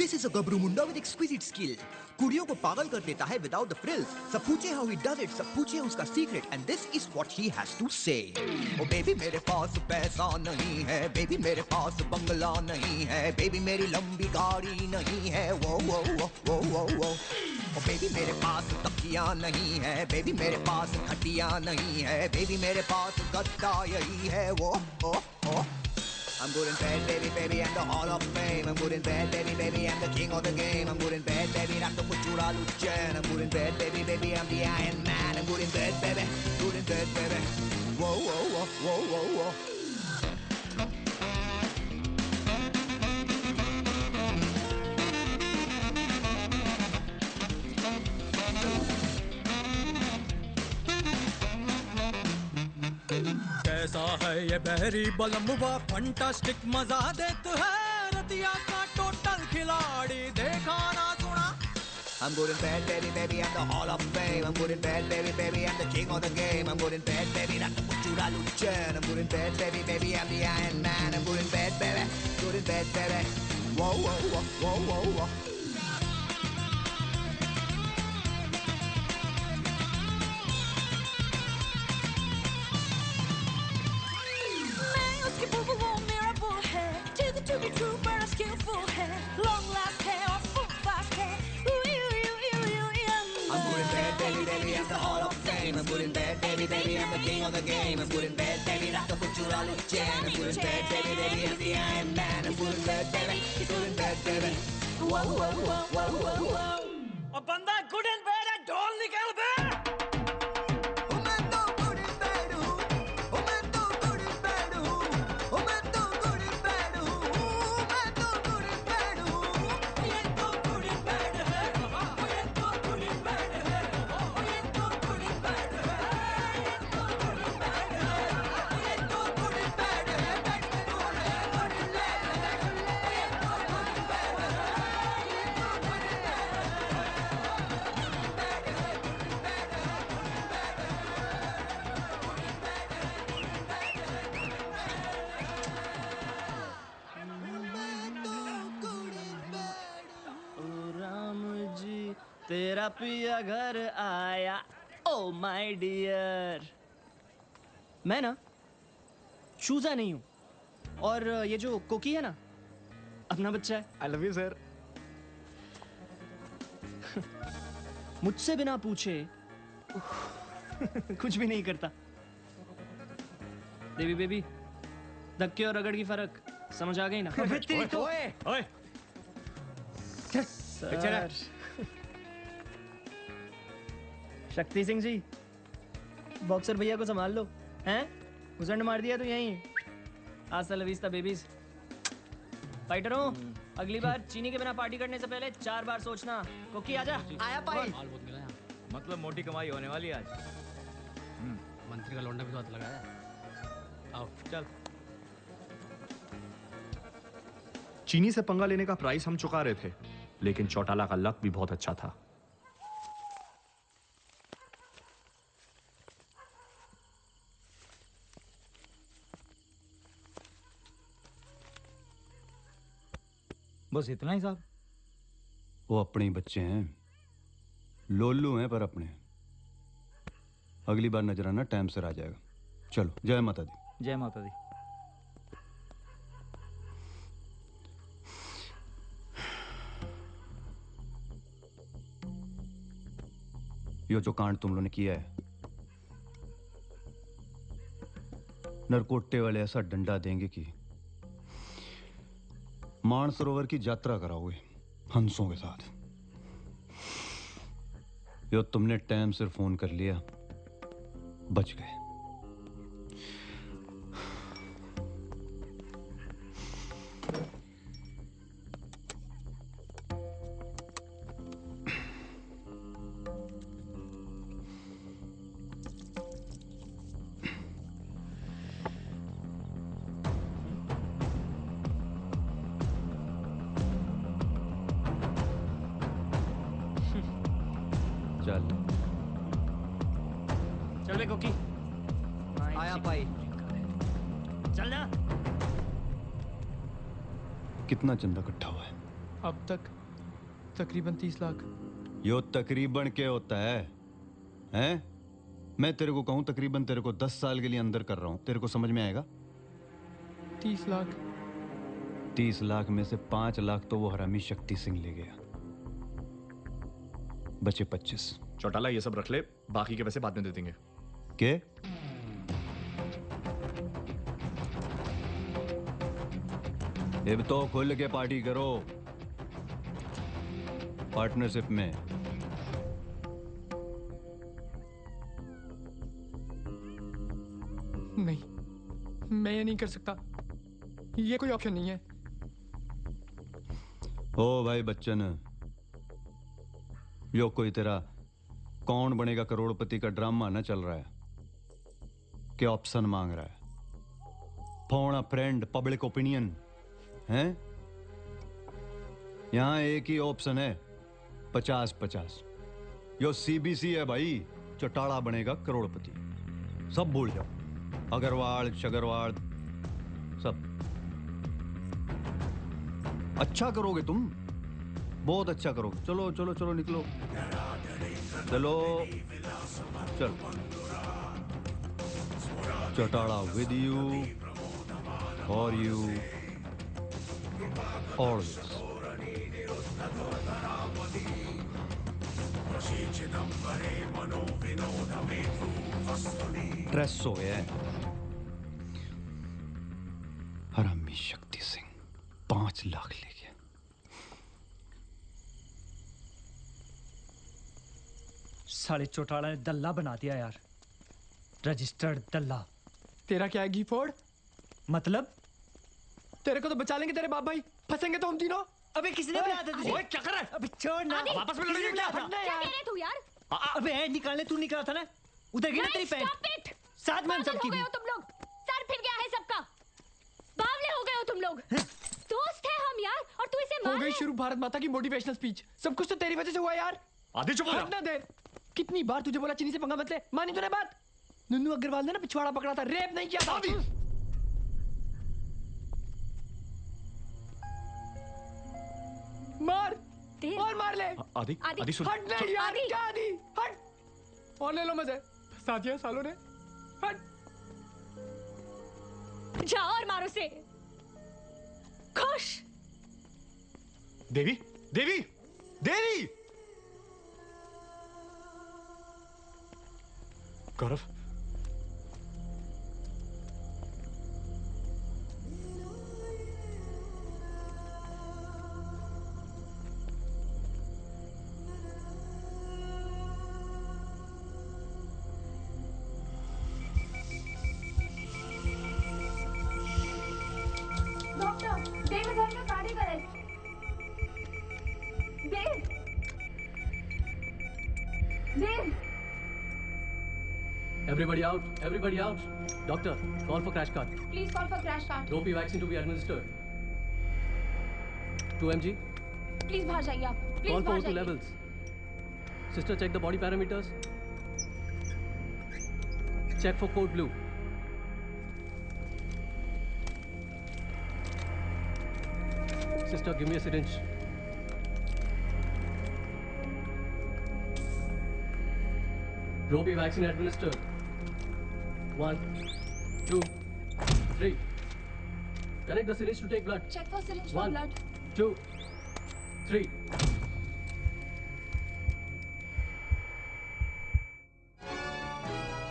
This is a Gabru Munda with exquisite skill. कुड़ियों को पागल कर देता है without the frills. सब पूछे how he does it, सब पूछे उसका secret, and this is what he has to say. Oh baby मेरे पास पैसा नहीं है, baby मेरे पास बंगला नहीं है, baby मेरी लंबी गाड़ी नहीं है, वो वो वो वो वो वो. Oh baby मेरे पास तकिया नहीं है, baby मेरे पास खटिया नहीं है, baby मेरे पास गद्दा यही है, वो वो वो. I'm good in bed, baby, baby, I'm the Hall of Fame. I'm good in bed, baby, baby, I'm the king of the game. I'm good in bed, baby, I'm the Futura Luchan. I'm good in bed, baby, baby, I'm the Iron Man. I'm good in bed, baby, good in bed, baby. Whoa, whoa, whoa, whoa, whoa, whoa. कैसा है ये बहरी बलमुवा fantastic मजा देता है रतिया का total खिलाड़ी देखा ना सुना. I'm good in bed, baby, baby, I'm the Hall of Fame. I'm good in bed, baby, baby, I'm the king of the game. I'm good in bed, baby, I'm the Futura Luchan. I'm good in bed, baby, baby, I'm the Iron Man. I'm good in bed, baby, good in bed, baby. Whoa, whoa, whoa, whoa, whoa, whoa. I'm good in bed, baby, baby, I'm the king of the game. I'm good in bed, baby, rock the Futura Luchan. I'm good in bed, baby, baby, I'm the Iron Man. I'm good in bed, baby, good in bed, baby. Whoa, whoa, whoa, whoa, whoa, whoa. बंदा good in bad है, ढोल निकाल बे। मैं तो good in bad हूँ, मैं तो good in bad हूँ, मैं तो गुड इन बैड हूँ, मैं तो गुड इन बैड हूँ, मैं तो गुड इन बैड है, मैं तो गुड इन बैड है, मैं तो गुड इन बैड है, मैं तो गुड इन बैड है, मैं तो गुड इन बैड है, बैड गुड है, गुड इन बैड है, मैं तो गुड इन बैड है। तेरा पिया घर आया, ओ माय डियर। मैं ना चूजा नहीं हूँ, और ये जो कोकी है ना अपना बच्चा है। I love you sir. मुझसे बिना पूछे कुछ भी नहीं करता। देवी बेबी, धक्के और रगड़ की फर्क समझ आ गई ना? ओए, ओए, ओए। सर। शक्ति सिंह जी, बॉक्सर भैया को संभाल लो हैं। घुसंड मार दिया तो यहीं। आस्था लवीस्ता बेबीज। फाइटरों, अगली बार चीनी के बिना पार्टी करने से पहले चार बार सोचना। कोकी आजा। आया पायल। माल बहुत मिला है। मतलब मोटी कमाई होने वाली है आज। मंत्री का लौंडा भी साथ लगाया। आओ चल। चीनी से पंगा लेने का प्राइस हम चुका रहे थे, लेकिन चौटाला का लक भी बहुत अच्छा था। बस इतना ही साहब। वो अपने ही बच्चे हैं, लोल्लू हैं पर अपने। अगली बार नजराना टाइम से आ जाएगा। चलो, जय माता दी। जय माता दी। यो जो कांड तुम लोगों ने किया है, नरकोटे वाले ऐसा डंडा देंगे कि मानसरोवर की यात्रा कराओगे हंसों के साथ। यो तुमने टाइम से फोन कर लिया, बच गए। कितना चंदा इकट्ठा हुआ है अब तक? तकरीबन तीस लाख। यो तकरीबन क्या होता है हैं? मैं तेरे को कहूँ तकरीबन तेरे को दस साल के लिए अंदर कर रहा हूँ, तेरे को समझ में आएगा? तीस लाख। तीस लाख में से पांच लाख तो वो हरामी शक्ति सिंह ले गया, बचे पच्चीस। चौटाला ये सब रख ले, बाकी के पैसे बाद में दे देंगे। के? अब तो खुल के पार्टी करो पार्टनरशिप में। नहीं, मैं ये नहीं कर सकता, ये कोई ऑप्शन नहीं है। ओ भाई बच्चन, यो कोई तेरा कौन बनेगा करोड़पति का ड्रामा ना चल रहा है क्या? ऑप्शन मांग रहा है, phone a friend, public opinion हैं? यहां एक ही ऑप्शन है, पचास पचास। यो सीबीसी है भाई, चौटाला बनेगा करोड़पति। सब भूल जाओ, अग्रवाल शगरवाल सब। अच्छा करोगे तुम, बहुत अच्छा करोगे। चलो चलो चलो निकलो, चलो चलो। Chautala with you, for you. Trace हो गया है हरामी शक्ति सिंह, पांच लाख ले गया। साले चौटाला ने दल्ला बना दिया यार, रजिस्टर्ड दल्ला। तेरा क्या है घी फोड़? मतलब तेरे को तो बचा लेंगे तेरे बाप भाई, फंसेंगे तो हम तीनों। अबे किसने बुलाया था तुझे? ओए क्या कर रहा है? अबे छोड़ ना, वापस में लड़ेंगे। क्या कर रहा है तू यार? अबे हैंड निकालने तू निकला था ना, उधर गिरी तेरी पैंट साथ में हम सबकी। तुम लोग सर फिर गया है सबका, बावले हो गए हो तुम लोग। दोस्त है हम यार, और तू इसे मार। हो गई शुरू भारत माता की मोटिवेशनल स्पीच। सब कुछ तो तेरी वजह से हुआ यार। आधे चुप हो जा। इतना देर कितनी बार तुझे बोला चीनी से पंगा मत ले, मानी तूने बात? नुनू अग्रवाल ने ना पिछवाड़ा पकड़ा था, रेप नहीं किया था। मार और मार ले। आदि आदि सुन, हट नहीं यार, क्या आदि? हट और ले लो मजे, फंसा दिया सालों ने। हट जा और मारो से। खुश देवी, देवी, देवी। गौरव everybody out, everybody out. Doctor, call for crash cart. Please call for crash cart. Ropey vaccine to be administered. two milligrams. Please bahar jaiye aap. Please call for O two levels. Sister, check the body parameters. Check for code blue. Sister, give me a syringe. Ropey vaccine administered. One, two, three. Connect the syringe to take blood. Check for syringe for blood. Two, three.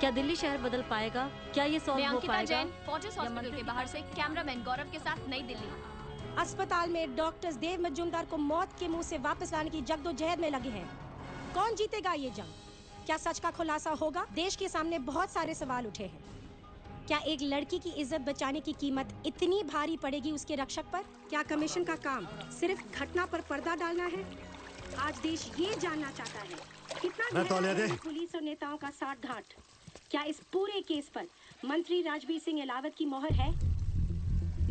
क्या दिल्ली शहर बदल पाएगा? क्या ये solve हो पाएगा? मैं Ankita Jain, fortress hospital के बाहर से कैमरामैन गौरव के साथ नई दिल्ली। अस्पताल में डॉक्टर्स देव मजूमदार को मौत के मुंह से वापस लाने की जद्दोजहद में लगे हैं। कौन जीतेगा ये जंग? क्या सच का खुलासा होगा? देश के सामने बहुत सारे सवाल उठे हैं। क्या एक लड़की की इज्जत बचाने की कीमत इतनी भारी पड़ेगी उसके रक्षक पर? क्या कमीशन का काम सिर्फ घटना पर पर्दा डालना है? आज देश ये जानना चाहता है कितना गहरा पुलिस और नेताओं का साठगांठ। क्या इस पूरे केस पर मंत्री राजवीर सिंह अलावत की मोहर है?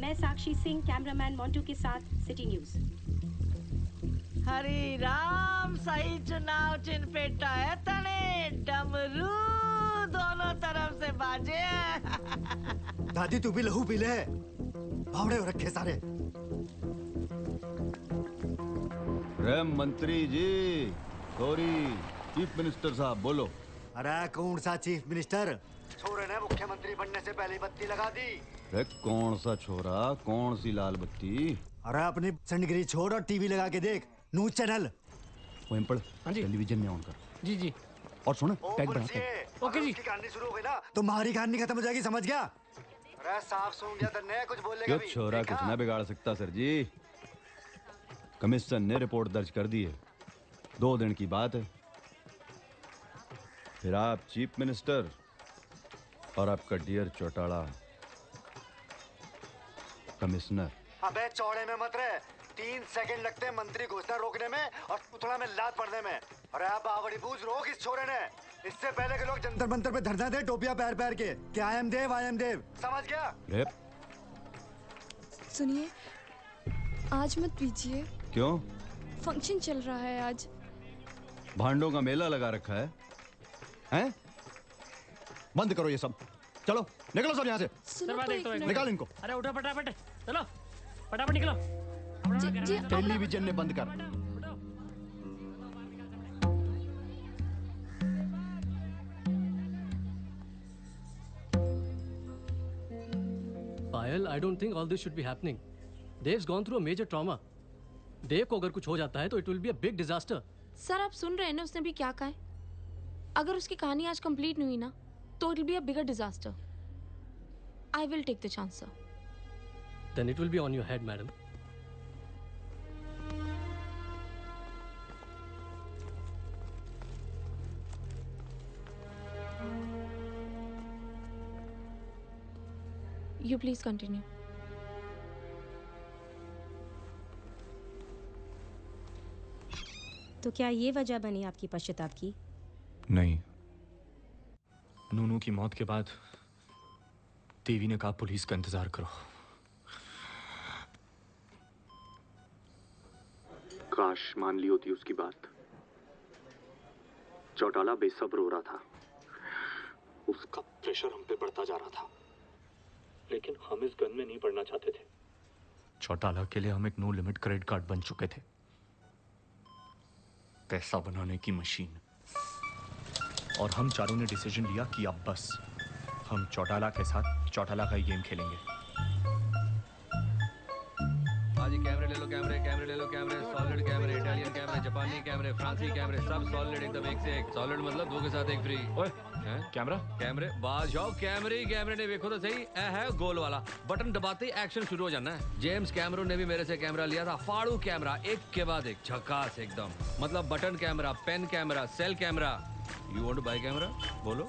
मैं साक्षी सिंह, कैमरामैन मोंटू के साथ, सिटी न्यूज। हरे राम, सही चुनाव चिन्ह पे टायर तने, डमरू दोनों तरफ से बाजे। दादी तू भी लहू पी ले, भावड़े हो रखे सारे। राम मंत्री जी, सॉरी चीफ मिनिस्टर साहब, बोलो। अरे कौन सा चीफ मिनिस्टर? छोरे ने मुख्यमंत्री बनने से पहले बत्ती लगा दी। अरे कौन सा छोरा, कौन सी लाल बत्ती? अरे अपनी संडगिरी छोड़ और टीवी लगा के देख न्यूज चैनल। टेलीविजन में ऑन कर। जी जी। और सुन, टैग बनाते हैं। ओके जी। कहानी शुरू हो गई ना, तुम्हारी कहानी खत्म हो जाएगी, समझ गया? अरे साफ सुन गया तन्ने, कुछ बोलेगा भी। छोरा कुछ ना बिगाड़ सकता सर जी। कमीशन ने रिपोर्ट दर्ज कर दी है, दो दिन की बात है। फिर आप चीफ मिनिस्टर और आपका डियर चौटाला कमिश्नर। अबे चौड़े में मत रहे, तीन सेकंड लगते हैं मंत्री घोषणा रोकने में और पुतला में लात पड़ने में। अरे आप बावड़ी बूझ रोक इस छोरे ने, इससे पहले के लोग जंतर मंतर पे धरना दे टोपिया पैर पैर के। क्या I am Dev, I am देव, समझ गया? सुनिए, आज मत पीजिए। क्यों? फंक्शन चल रहा है आज, भांडों का मेला लगा रखा है, है? बंद करो ये सब, चलो निकलो सब यहाँ से। निकाल इनको। अरे उठो फटाफट, चलो फटाफट निकलो। टेलीविजन ने बंद कर। Payal, I don't think all this should be happening. Dev's gone through a major trauma. Dev को अगर कुछ हो जाता है तो it will be a big disaster. Sir आप सुन रहे हैं ना उसने भी क्या कहा है? अगर उसकी कहानी आज कंप्लीट नहीं हुई ना तो it will be a bigger disaster. I will take the chance, sir. Then it will be on your head, madam. you please continue? तो क्या ये वजह बनी आपकी पश्चाताप की? नहीं। नूनू की मौत के बाद देवी ने कहा पुलिस का इंतजार करो। काश मान ली होती उसकी बात। चौटाला बेसब्र हो रहा था, उसका प्रेशर हम पे बढ़ता जा रहा था, लेकिन हम इस गन में नहीं पड़ना चाहते थे। चौटाला के लिए हम एक नो लिमिट क्रेडिट कार्ड बन चुके थे, पैसा बनाने की मशीन। और हम चारों ने डिसीजन लिया कि अब बस हम चौटाला के साथ चौटाला का ही गेम खेलेंगे। आजी कैमरे ले लो, कैमरे कैमरे ले लो, कैमरे सॉलिड कैमरे, इटालियन कैमरे, जापानी कैमरे, फ्रांसी कैमरे, सब सॉलिड एकदम, एक से एक। सॉलिड मतलब दो के साथ एक फ्री। ओए कैमरा कैमरे बाज जाओ, कैमरे कैमरे ने देखो तो सही है गोल वाला बटन दबाते ही एक्शन शुरू हो जाना है। जेम्स कैमरून ने भी मेरे से कैमरा लिया था, फाड़ू कैमरा, एक के बाद एक, झकास एकदम। मतलब button camera, pen camera, cell camera. You want to buy camera? बोलो।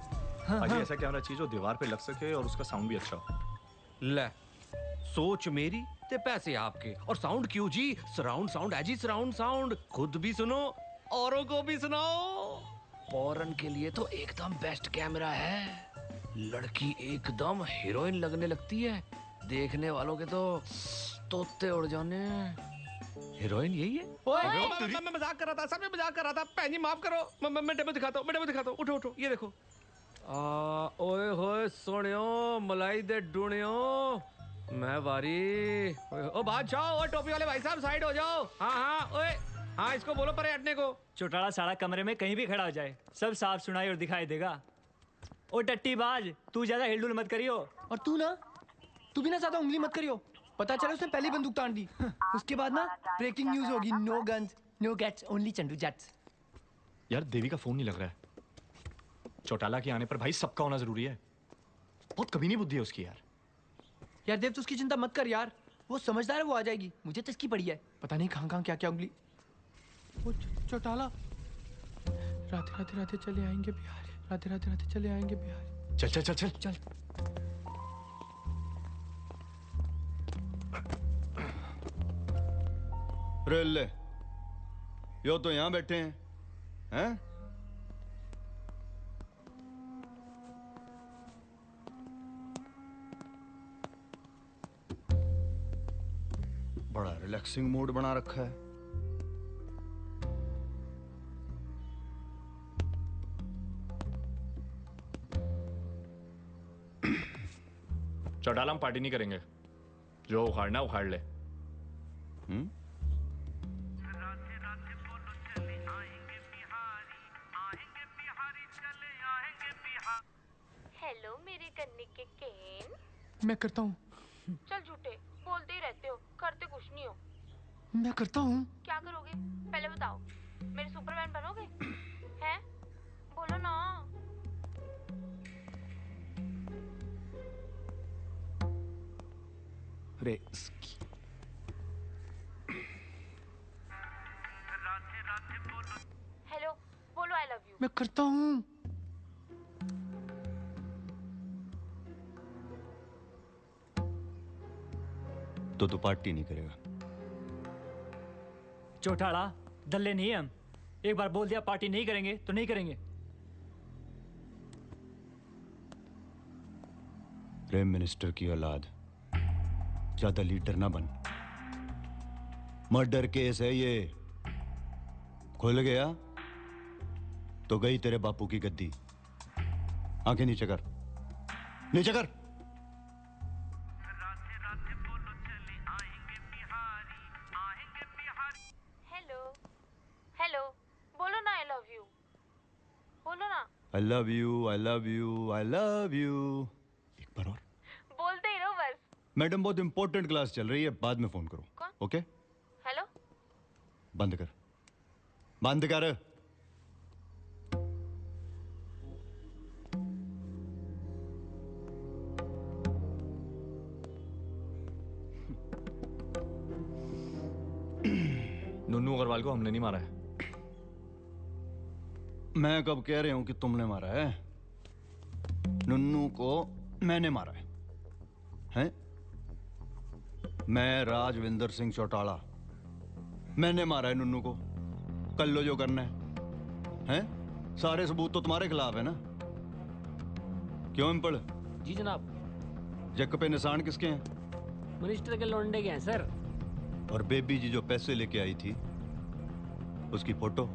हाँ, हाँ। ऐसा कैमरा चाहिए जो दीवार पे लग सके और उसका साउंड भी अच्छा हो। ले सोच मेरी ते पैसे आपके। और साउंड क्यों जी? सराउंड साउंड है जी, सराउंड साउंड। खुद भी सुनो, औरों को भी सुनाओ। फॉरन के लिए तो एकदम बेस्ट कैमरा है, लड़की एकदम हीरोइन लगने लगती है, देखने वालों के तो तोते उड़ जाने। हीरोइन यही है? ओए मैं मैं मजाक कर रहा था, सब मैं मजाक कर रहा था। पैनी माफ करो, मैं मैं डेमो दिखाता हूं, मैं डेमो दिखाता हूं। उठो उठो, ये देखो। आ ओए होए सोनियो मलाई दे डुणियो मैं वारी। ओ बात जाओ, ओ टोपी वाले भाई साहब साइड हो जाओ। हां हां ओए हाँ, इसको बोलो परे हटने को। चौटाला साला कमरे में कहीं भी खड़ा हो जाए, सब साफ सुनाई और दिखाई देगा। ओ टट्टी बाज, तू ज्यादा हिलडुल मत करियो। और तू ना, तू भी ना ज्यादा उंगली मत करियो। पता चला उसने पहली बंदूक तान दी। उसके बाद ना ब्रेकिंग न्यूज होगी, no guns no gates only Chandu Jats. यार देवी का फोन नहीं लग रहा है। चौटाला के आने पर भाई सबका होना जरूरी है। बहुत कभी नहीं बुद्धि है उसकी यार। यार देव तो उसकी चिंता मत कर यार, वो समझदार है, वो आ जाएगी। मुझे तो इसकी पड़ी है, पता नहीं कहाँ कहाँ क्या क्या उंगली। वो चौटाला राधे राधे राधे चले आएंगे बिहार, राधे राधे राधे चले आएंगे बिहार। चल चल चल चल चल। रेले यो तो यहाँ बैठे हैं, हैं? बड़ा रिलैक्सिंग मूड बना रखा है। चौटाला हम पार्टी नहीं करेंगे, जो उखाड़ना उखाड़ ले। हम्म? हेलो मेरी कन्नी के केन। मैं करता हूँ। चल झूठे, बोलते ही रहते हो, करते कुछ नहीं हो। मैं करता हूँ। क्या करोगे पहले बताओ? मेरे सुपरमैन बनोगे? हैं? बोलो ना। अरे हेलो बोलो आई लव यू। मैं करता हूँ। तो तू पार्टी नहीं करेगा? चौटाला दल्ले नहीं हम, एक बार बोल दिया पार्टी नहीं करेंगे तो नहीं करेंगे। प्रेम मिनिस्टर की औलाद, ज्यादा लीडर ना बन। मर्डर केस है ये, खुल गया तो गई तेरे बापू की गद्दी। आंखें नीचे कर, नीचे कर। हेलो हेलो बोलो ना आई लव यू, बोलो ना। I love you I love you I love you. एक बार और बोलते ही रहो बस। मैडम बहुत इंपॉर्टेंट क्लास चल रही है, बाद में फोन करो। कौन? ओके हेलो बंद कर, बंद कर। नूनू अग्रवाल को हमने नहीं मारा है। मैं कब कह रहा हूं कि तुमने मारा है? नूनू को मैंने मारा है, है? मैं राजविंदर सिंह चौटाला, मैंने मारा है नुन्नू को। कल लो जो करना है, हैं? सारे सबूत तो तुम्हारे खिलाफ है ना? क्यों इम्पल? जी जनाब। जक पे निशान किसके हैं? मिनिस्टर के लौंडे के हैं सर। और बेबी जी जो पैसे लेके आई थी, उसकी फोटो?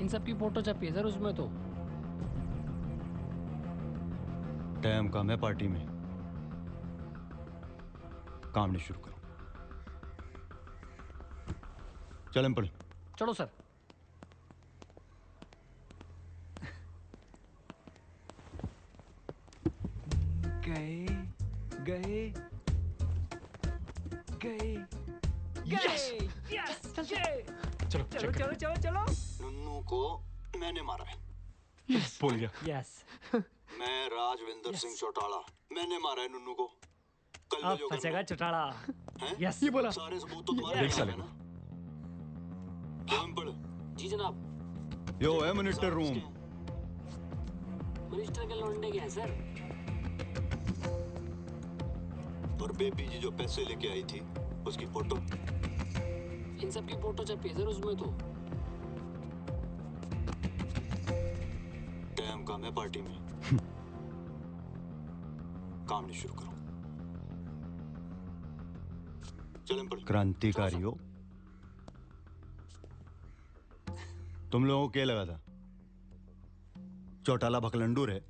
इन सब की फोटो छपी है सर उसमें। तो टाइम काम है पार्टी में, काम नहीं शुरू करो। चल इम्पल। चलो सर। गए गए गए यस। चलो चलो चलो चलो चलो। नुन्नू को मैंने मारा है। यस बोल गया। यस मैं राजविंदर सिंह चौटाला, मैंने मारा है नुन्नू को। कल जो फंसेगा चौटाला। यस ये बोला। सारे सबूत तो तुम्हारे देख साले ना। हम पढ़। जी जनाब। यो है मिनिस्टर रूम। मिनिस्टर के लौंडे क्या है सर? और बेबी जी जो पैसे लेके आई थी, उसकी फोटो? इन सब की फोटो छपी है सर उसमें। तो टाइम काम है पार्टी में, काम नहीं शुरू करो। चल क्रांतिकारी हो तुम लोगों को। क्या लगा था चौटाला भकलंडूर है?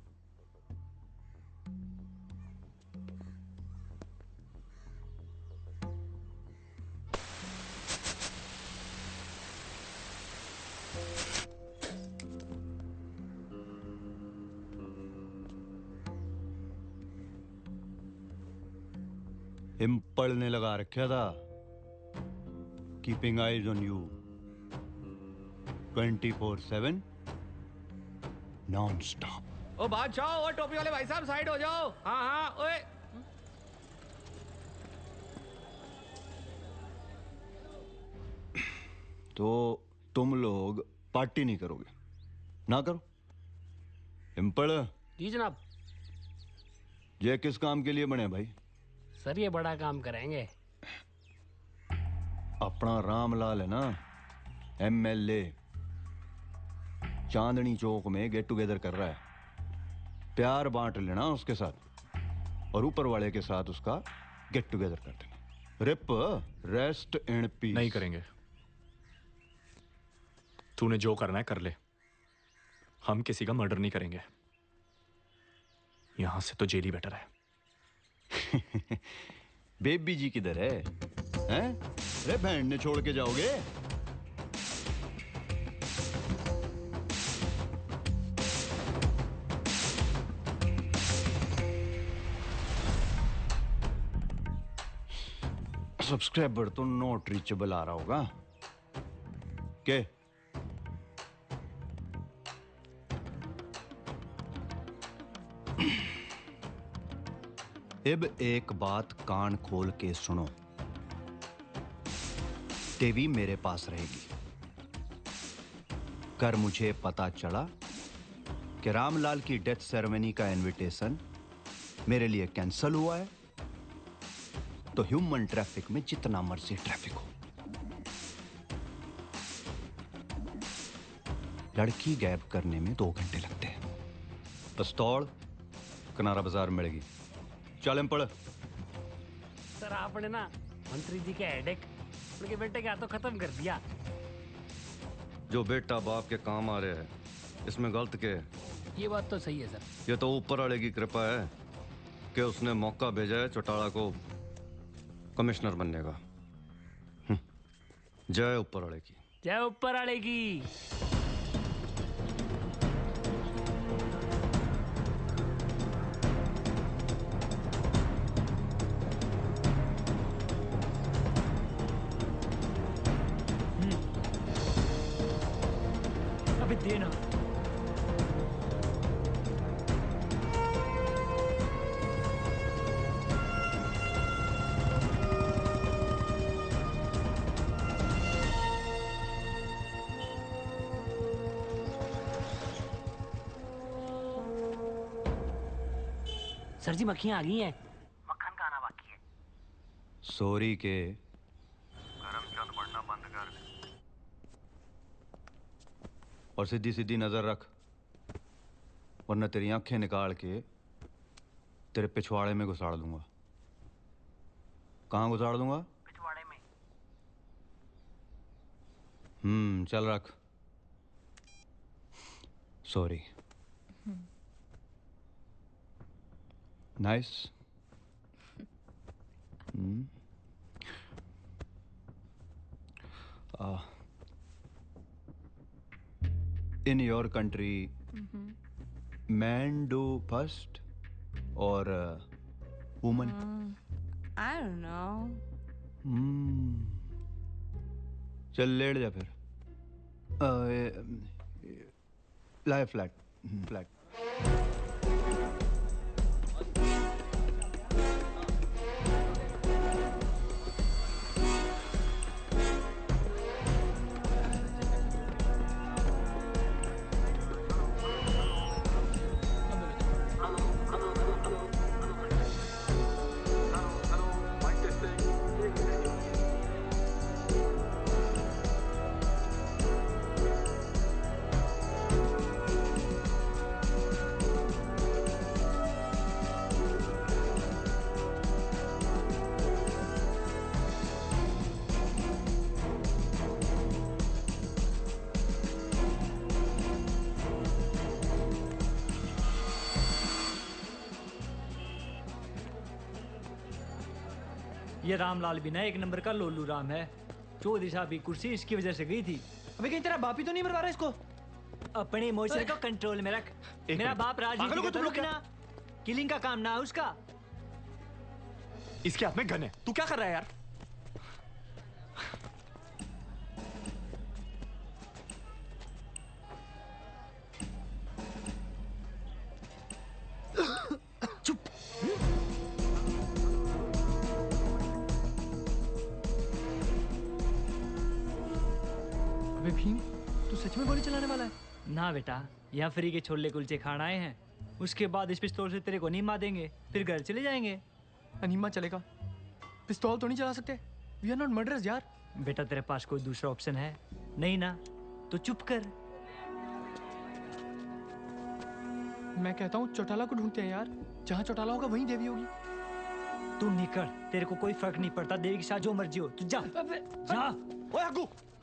इम्पल ने लगा रखा था। Keeping eyes on you twenty four seven non stop. ओ बादशाह, ओ टोपी वाले भाई साहब साइड हो जाओ। हाँ हाँ ओए तो तुम लोग पार्टी नहीं करोगे ना? करो इम्पल। जी जनाब। ये किस काम के लिए बने भाई? सर ये बड़ा काम करेंगे। अपना रामलाल है ना, एमएलए, चांदनी चौक में गेट टुगेदर कर रहा है। प्यार बांट लेना उसके साथ, और ऊपर वाले के साथ उसका गेट टुगेदर कर देना। Rib rest in peace. नहीं करेंगे। तूने जो करना है कर ले, हम किसी का मर्डर नहीं करेंगे। यहां से तो जेल ही बेटर है। बेबी जी किधर है? हैं? अरे बहन ने छोड़ के जाओगे? सब्सक्राइबर तो नॉट रीचेबल आ रहा होगा के? अब एक बात कान खोल के सुनो, देवी मेरे पास रहेगी। कर मुझे पता चला कि रामलाल की डेथ सेरेमनी का इनविटेशन मेरे लिए कैंसिल हुआ है, तो ह्यूमन ट्रैफिक में जितना मर्जी ट्रैफिक हो, लड़की गैप करने में दो घंटे लगते हैं। पिस्तौल कनारा बाजार मिलेगी। चल पड़। सर आपने ना मंत्री जी के हेडेक उनके बेटे के हाथों खत्म कर दिया। जो बेटा बाप के काम आ रहे हैं, इसमें गलत के? ये बात तो सही है सर। ये तो ऊपर वाले की कृपा है कि उसने मौका भेजा है चौटाला को कमिश्नर बनने का। जय ऊपर वाले की। जय ऊपर वाले की। सर जी मक्खियां आ गई हैं, मक्खन का आना बाकी है। सोरी के करमचंद पढ़ना बंद कर और सीधी सीधी नजर रख, वरना तेरी आंखें निकाल के तेरे पिछवाड़े में घुसाड़ दूंगा। कहाँ घुसाड़ दूंगा? पिछवाड़े में। हम्म चल रख। Sorry. Nice. Hmm in your country men do first or uh, woman? Mm, I don't know. Hmm. चल लेट जा फिर। लाए फ्लैट फ्लैट। ये रामलाल भी ना एक नंबर का लोलू राम है। चौधरी साहब की कुर्सी इसकी वजह से गई थी। अबे कहीं तेरा बाप ही तो नहीं मरवा रहा इसको? अपने इमोशन को कंट्रोल में रख। मेरा बाप राजवीर को तो रुकना, किलिंग का काम ना है उसका। इसके हाथ में गन है, तू क्या कर रहा है यार? हाँ बेटा, यहाँ फ्री के छोले कुलचे खाना आए हैं। उसके बाद इस पिस्तौल से तेरे को नीमा देंगे, फिर घर चले जाएंगे। अनीमा चलेगा, पिस्तौल तो नहीं चला सकते। वी आर नॉट मर्डरर्स यार। बेटा तेरे पास कोई दूसरा ऑप्शन है नहीं ना, तो चुप कर। मैं कहता हूँ चौटाला को ढूंढते हैं यार, जहाँ चौटाला होगा वहीं देवी होगी। तू निकल, तेरे को कोई फर्क नहीं पड़ता, देवी के साथ जो मर्जी हो। तू जा, जा।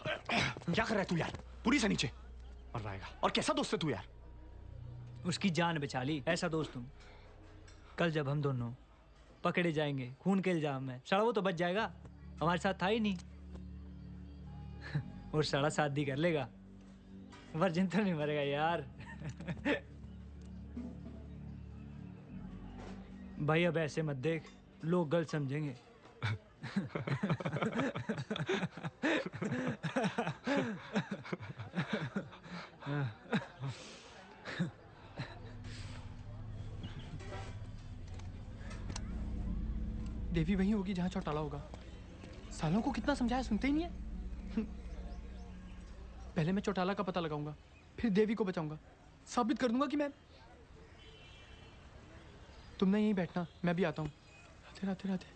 क्या कर रहा है तू यार? पूरी से नीचे आएगा। और कैसा दोस्त है तू यार? उसकी जान बचा ली, ऐसा दोस्त तुम। कल जब हम दोनों पकड़े जाएंगे खून के इल्जाम में, साला वो तो बच जाएगा, हमारे साथ था ही नहीं। और साला शादी कर लेगा, वर्जिन तो नहीं मरेगा यार। भाई अब ऐसे मत देख, लोग गलत समझेंगे। देवी वही होगी जहां चौटाला होगा। सालों को कितना समझाया सुनते ही नहीं है। पहले मैं चौटाला का पता लगाऊंगा, फिर देवी को बचाऊंगा, साबित कर दूंगा कि मैं। तुमने यहीं बैठना, मैं भी आता हूँ। राधे राधे राधे।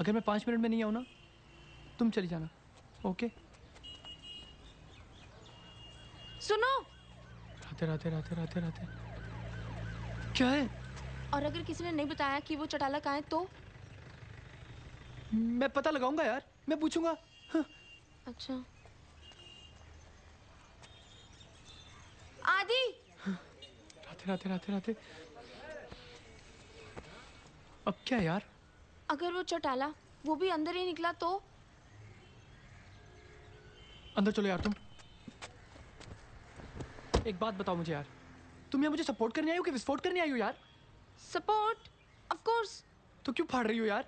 अगर मैं पाँच मिनट में नहीं आऊँ ना, तुम चली जाना, ओके? सुनो। राधे राधे राधे राधे राधे। क्या है? और अगर किसी ने नहीं बताया कि वो चौटाला कहाँ है तो? मैं पता लगाऊंगा यार, मैं पूछूंगा। हाँ। अच्छा। आदि। राधे राधे राधे राधे। अब क्या यार? अगर वो चौटाला वो भी अंदर ही निकला तो? अंदर चलो यार। तुम एक बात बताओ मुझे यार, तुम यहाँ मुझे सपोर्ट करने आई हो कि विस्फोट करने आई हो यार? Support, of course. तो क्यों फाड़ रही हो यार?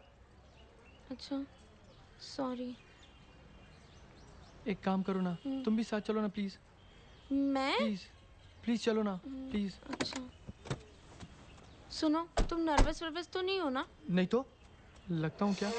अच्छा सॉरी। एक काम करो ना, तुम भी साथ चलो ना प्लीज। मैं? प्लीज प्लीज चलो ना प्लीज। अच्छा सुनो, तुम नर्वस वर्वस तो नहीं हो ना? नहीं तो लगता हूँ क्या?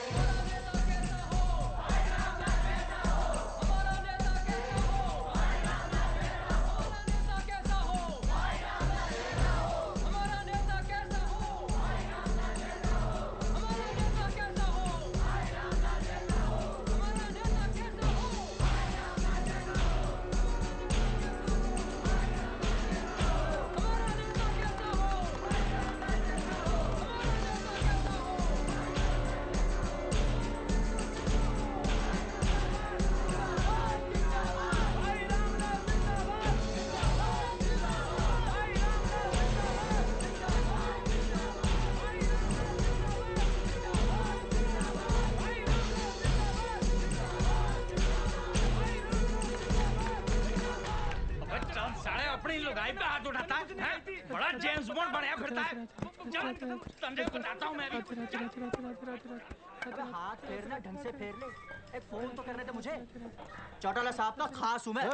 कौन बनाया फिरता है? संजय को बताता हूँ मैं अभी। हाथ फेरना ढंग से फेर ले, एक फोन तो करने दे मुझे। चौटाला साहब का खास हूँ मैं। ओ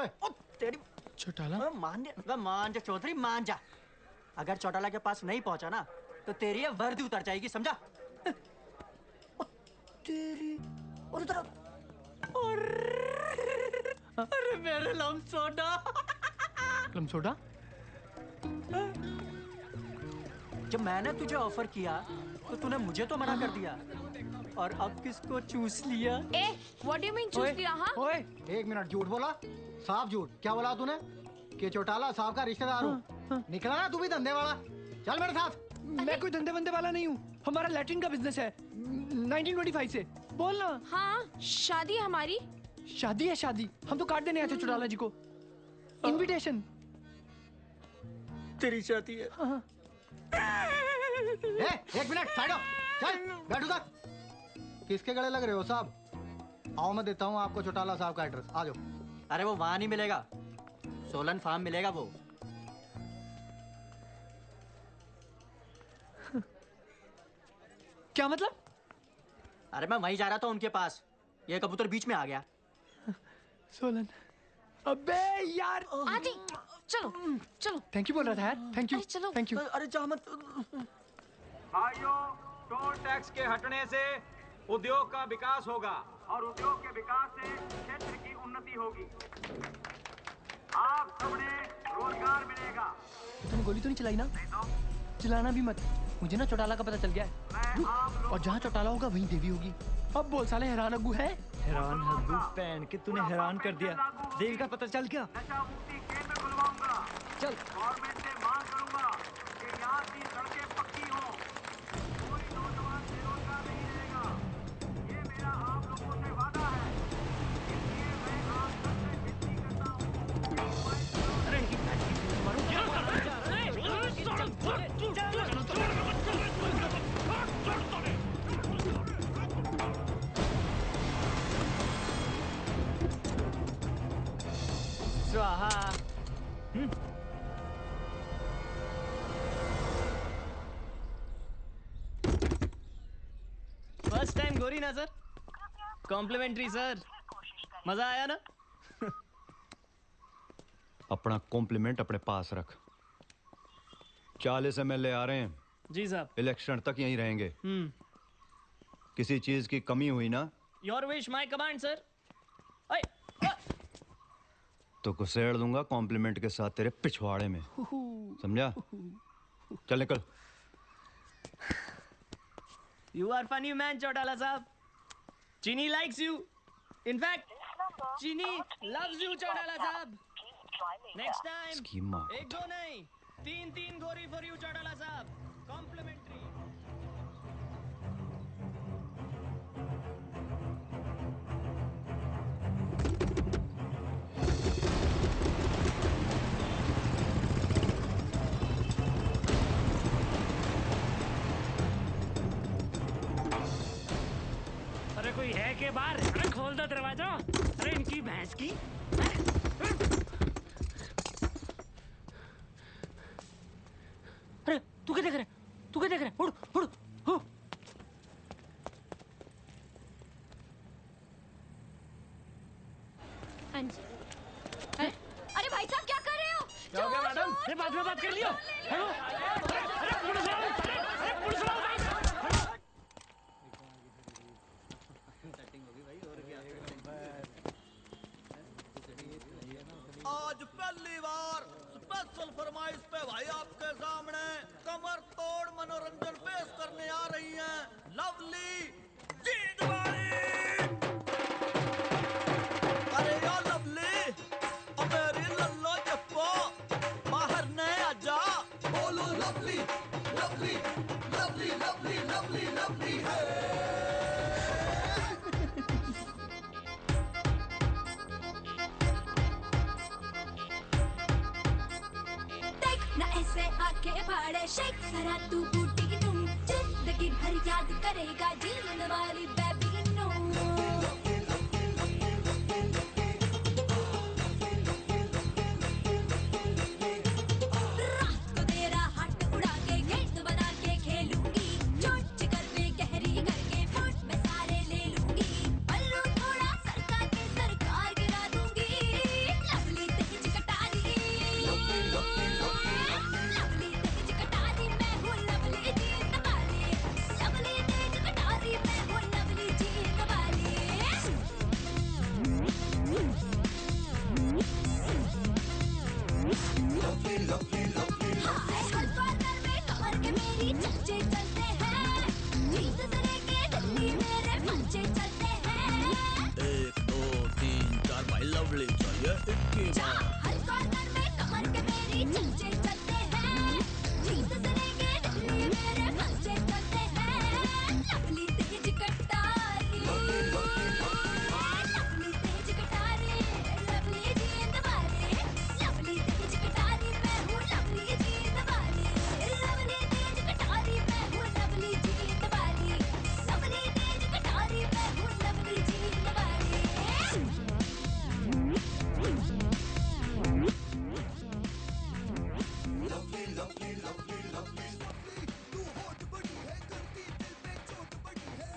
तेरी चौटाला मान जा, मान जा चौधरी मान जा। अगर चौटाला के पास नहीं पहुँचा ना तो तेरी ये वर्दी उतर जाएगी, समझा? तेरी और उतर। अरे मेरे लमसोडा लमसोडा, जब मैंने तुझे ऑफर किया तो तूने मुझे तो मना कर दिया और अब किसको चूस लिया? ए, what do you mean चूस लिया? हाँ? ओए, एक मिनट, झूठ बोला? साफ झूठ। क्या बोला तूने? कि चौटाला साहब का रिश्तेदार हूँ। निकला ना तू भी धंधे वाला, चल मेरे साथ। मैं कोई धंधे बंधे वाला नहीं हूँ, हमारा लैट्रिन का बिजनेस है उन्नीस सौ पच्चीस से। बोल ना। हाँ शादी है हमारी। शादी है शादी, हम तो काट देने आए थे चौटाला जी को। इनविटेशन। तेरी शादी है। हाँ। ए, एक मिनट साइड हो, चल बैठो तक। किसके गले लग रहे हो साहब? आओ मैं देता हूँ आपको चौटाला साहब का एड्रेस, आ जाओ। अरे वो वहाँ नहीं मिलेगा, सोलन फार्म मिलेगा वो। क्या मतलब? अरे मैं वहीं जा रहा था उनके पास, ये कबूतर बीच में आ गया। सोलन। अबे यार। आदि चलो चलो। थैंक यू बोल रहा था यार। Thank you thank you. अरे जा मत। भाइयों, टोल टैक्स के हटने से उद्योग का विकास होगा और उद्योग के विकास से क्षेत्र की उन्नति होगी। आप सबने रोजगार मिलेगा। तुमने गोली तो नहीं चलाई ना? चलाना भी मत, मुझे ना चौटाला का पता चल गया है और जहाँ चौटाला होगा वहीं देवी होगी। अब बोल साले, हैरान अग्गू है। हैरान अग्गू पहन के तूने हैरान कर दिया। देवी का पता चल गया। नशा मुक्ति केंद्र खुलवाऊंगा। चल गवर्नमेंट से मांग करूंगा कि यहाँ की सड़कें पक्की हों, कोई नौजवान बेरोजगार नहीं रहेगा। ये मेरा आप लोगों से वादा है, इसलिए मैं आप सबसे विनती करता हूँ। स्वाहा। फर्स्ट टाइम गोरी ना सर, कॉम्प्लीमेंट्री सर। मजा आया ना? अपना कॉम्प्लीमेंट अपने पास रख। चालीस एम एल ए आ रहे हैं जी साहब, इलेक्शन तक यहीं रहेंगे। किसी चीज की कमी हुई ना? Your wish my command sir. तो घुसेड़ दूंगा कॉम्प्लीमेंट के साथ तेरे पिछवाड़े में, समझा? चल निकल। You are funny man Chautala साहब। Cheeni likes you, in fact Cheeni loves you Chautala साहब। नेक्स्ट टाइम एक दो नहीं, तीन तीन गोरी फॉर यू चौटाला साहब। कॉम्प्लीमेंट्री। अरे कोई है के बाहर? अरे खोल दो दरवाजा। अरे इनकी भैंस की। अरे तू क्या देख रहे? तू क्या देख रहे? उड़ उड़ हो। अरे अरे भाई साहब क्या कर रहे हो? क्या हो गया मैडम? अरे बाद में बात कर लियो। हेलो। अरे पुलिस वाले, अरे पुलिस वाले। आज पहली बार स्पेशल फरमाइश पे भाई आपके सामने कमर तोड़ मनोरंजन पेश करने आ रही हैं लवली जीत वाली। अरे या लवली, मेरी लल्लो जप्पो बाहर नहीं आ जा। बोलो lovely.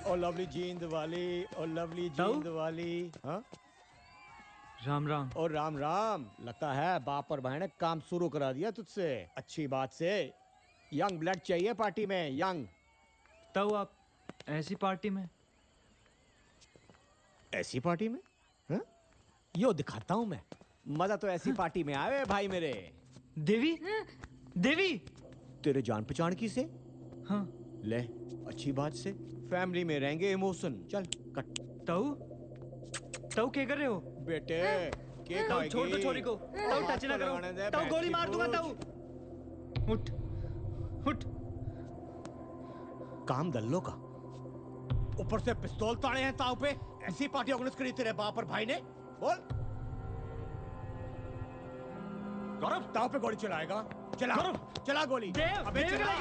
Oh, lovely Jean Diwali. Oh, lovely Jean Diwali. हाँ? राम राम। और राम राम। लगता है बाप और भाई ने काम शुरू करा दिया तुझसे। अच्छी बात से। यंग ब्लड चाहिए पार्टी में, यंग। ताऊ आप ऐसी पार्टी में? ऐसी पार्टी में? हाँ? यो दिखाता हूँ मैं। मजा तो ऐसी पार्टी में आवे भाई मेरे। देवी? देवी? तेरे जान पहचान की से? हाँ। ले, अच्छी बात से। फैमिली में रहेंगे इमोशन। चल, कट। ताऊ? ताऊ क्या कर रहे हो? बेटे, क्या खाएगी? छोड़ दो छोरी को। ताऊ टच ना करो। ताऊ गोली मार दूँगा ताऊ। उठ, उठ। काम दल्लो का। ऊपर से पिस्तौल ताड़े हैं ताऊ पे। ऐसी पार्टी ऑर्गेनाइज करी तेरे बाप और भाई ने। बोल। गौरव ताऊ पे गोली चलाएगा। चला। गौरव, चला गोली। अबे चला।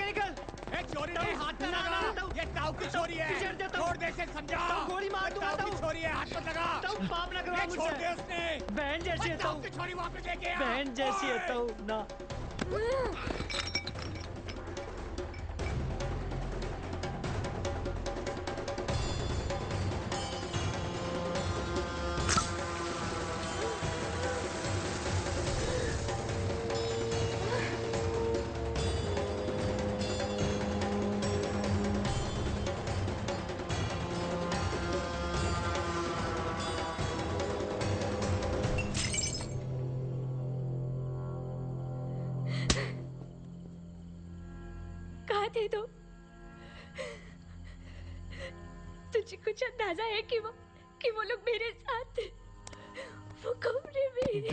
ये चोरी नहीं, हाथ मत लगा। ये ताऊ की चोरी है। छोड़ दे इसे समझा। गोली मार दूँगा ताऊ। ताऊ की चोरी है, हाथ मत लगा। ताऊ पाप ना करो मुझसे। छोड़ दे उसने। बहन जैसी है ताऊ। ताऊ की चोरी वापस लेके आ। बहन जैसी है ताऊ ना। है कि वो कि वो लोग मेरे साथ वो कमरे में।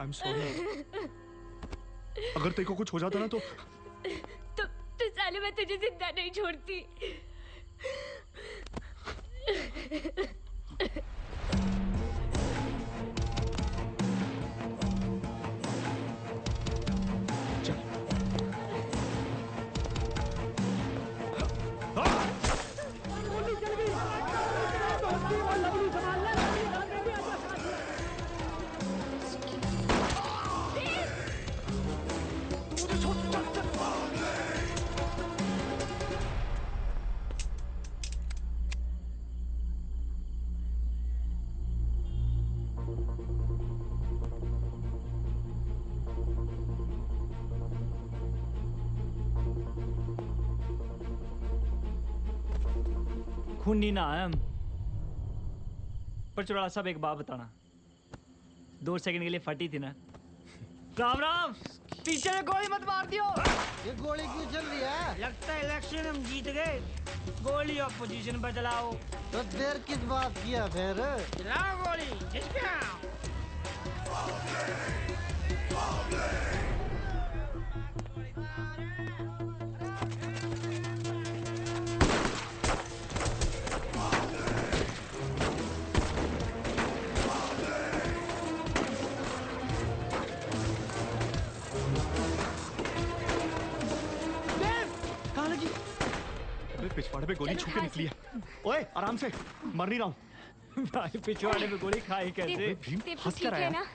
I'm sorry. अगर तेरे को कुछ हो जाता ना तो तो तो साले मैं तुझे जिंदा नहीं छोड़ती। खूनी ना आया हम पर चुड़ाला साहब एक बात बताना, दो सेकंड के लिए फटी थी ना। राम राम। पीछे से गोली मत मार दियो। ये गोली क्यों चल रही है? लगता है इलेक्शन हम जीत गए। गोली ऑपोजिशन पर चलाओ। तो देर किस बात की है फिर? चलाओ गोली। जिसका पिछवाड़े पे गोली छूट के निकली है। ओए आराम से, मर नहीं रहा हूँ। भाई पिछवाड़े पे गोली खाई कैसे? भीम हंस कर आया ना।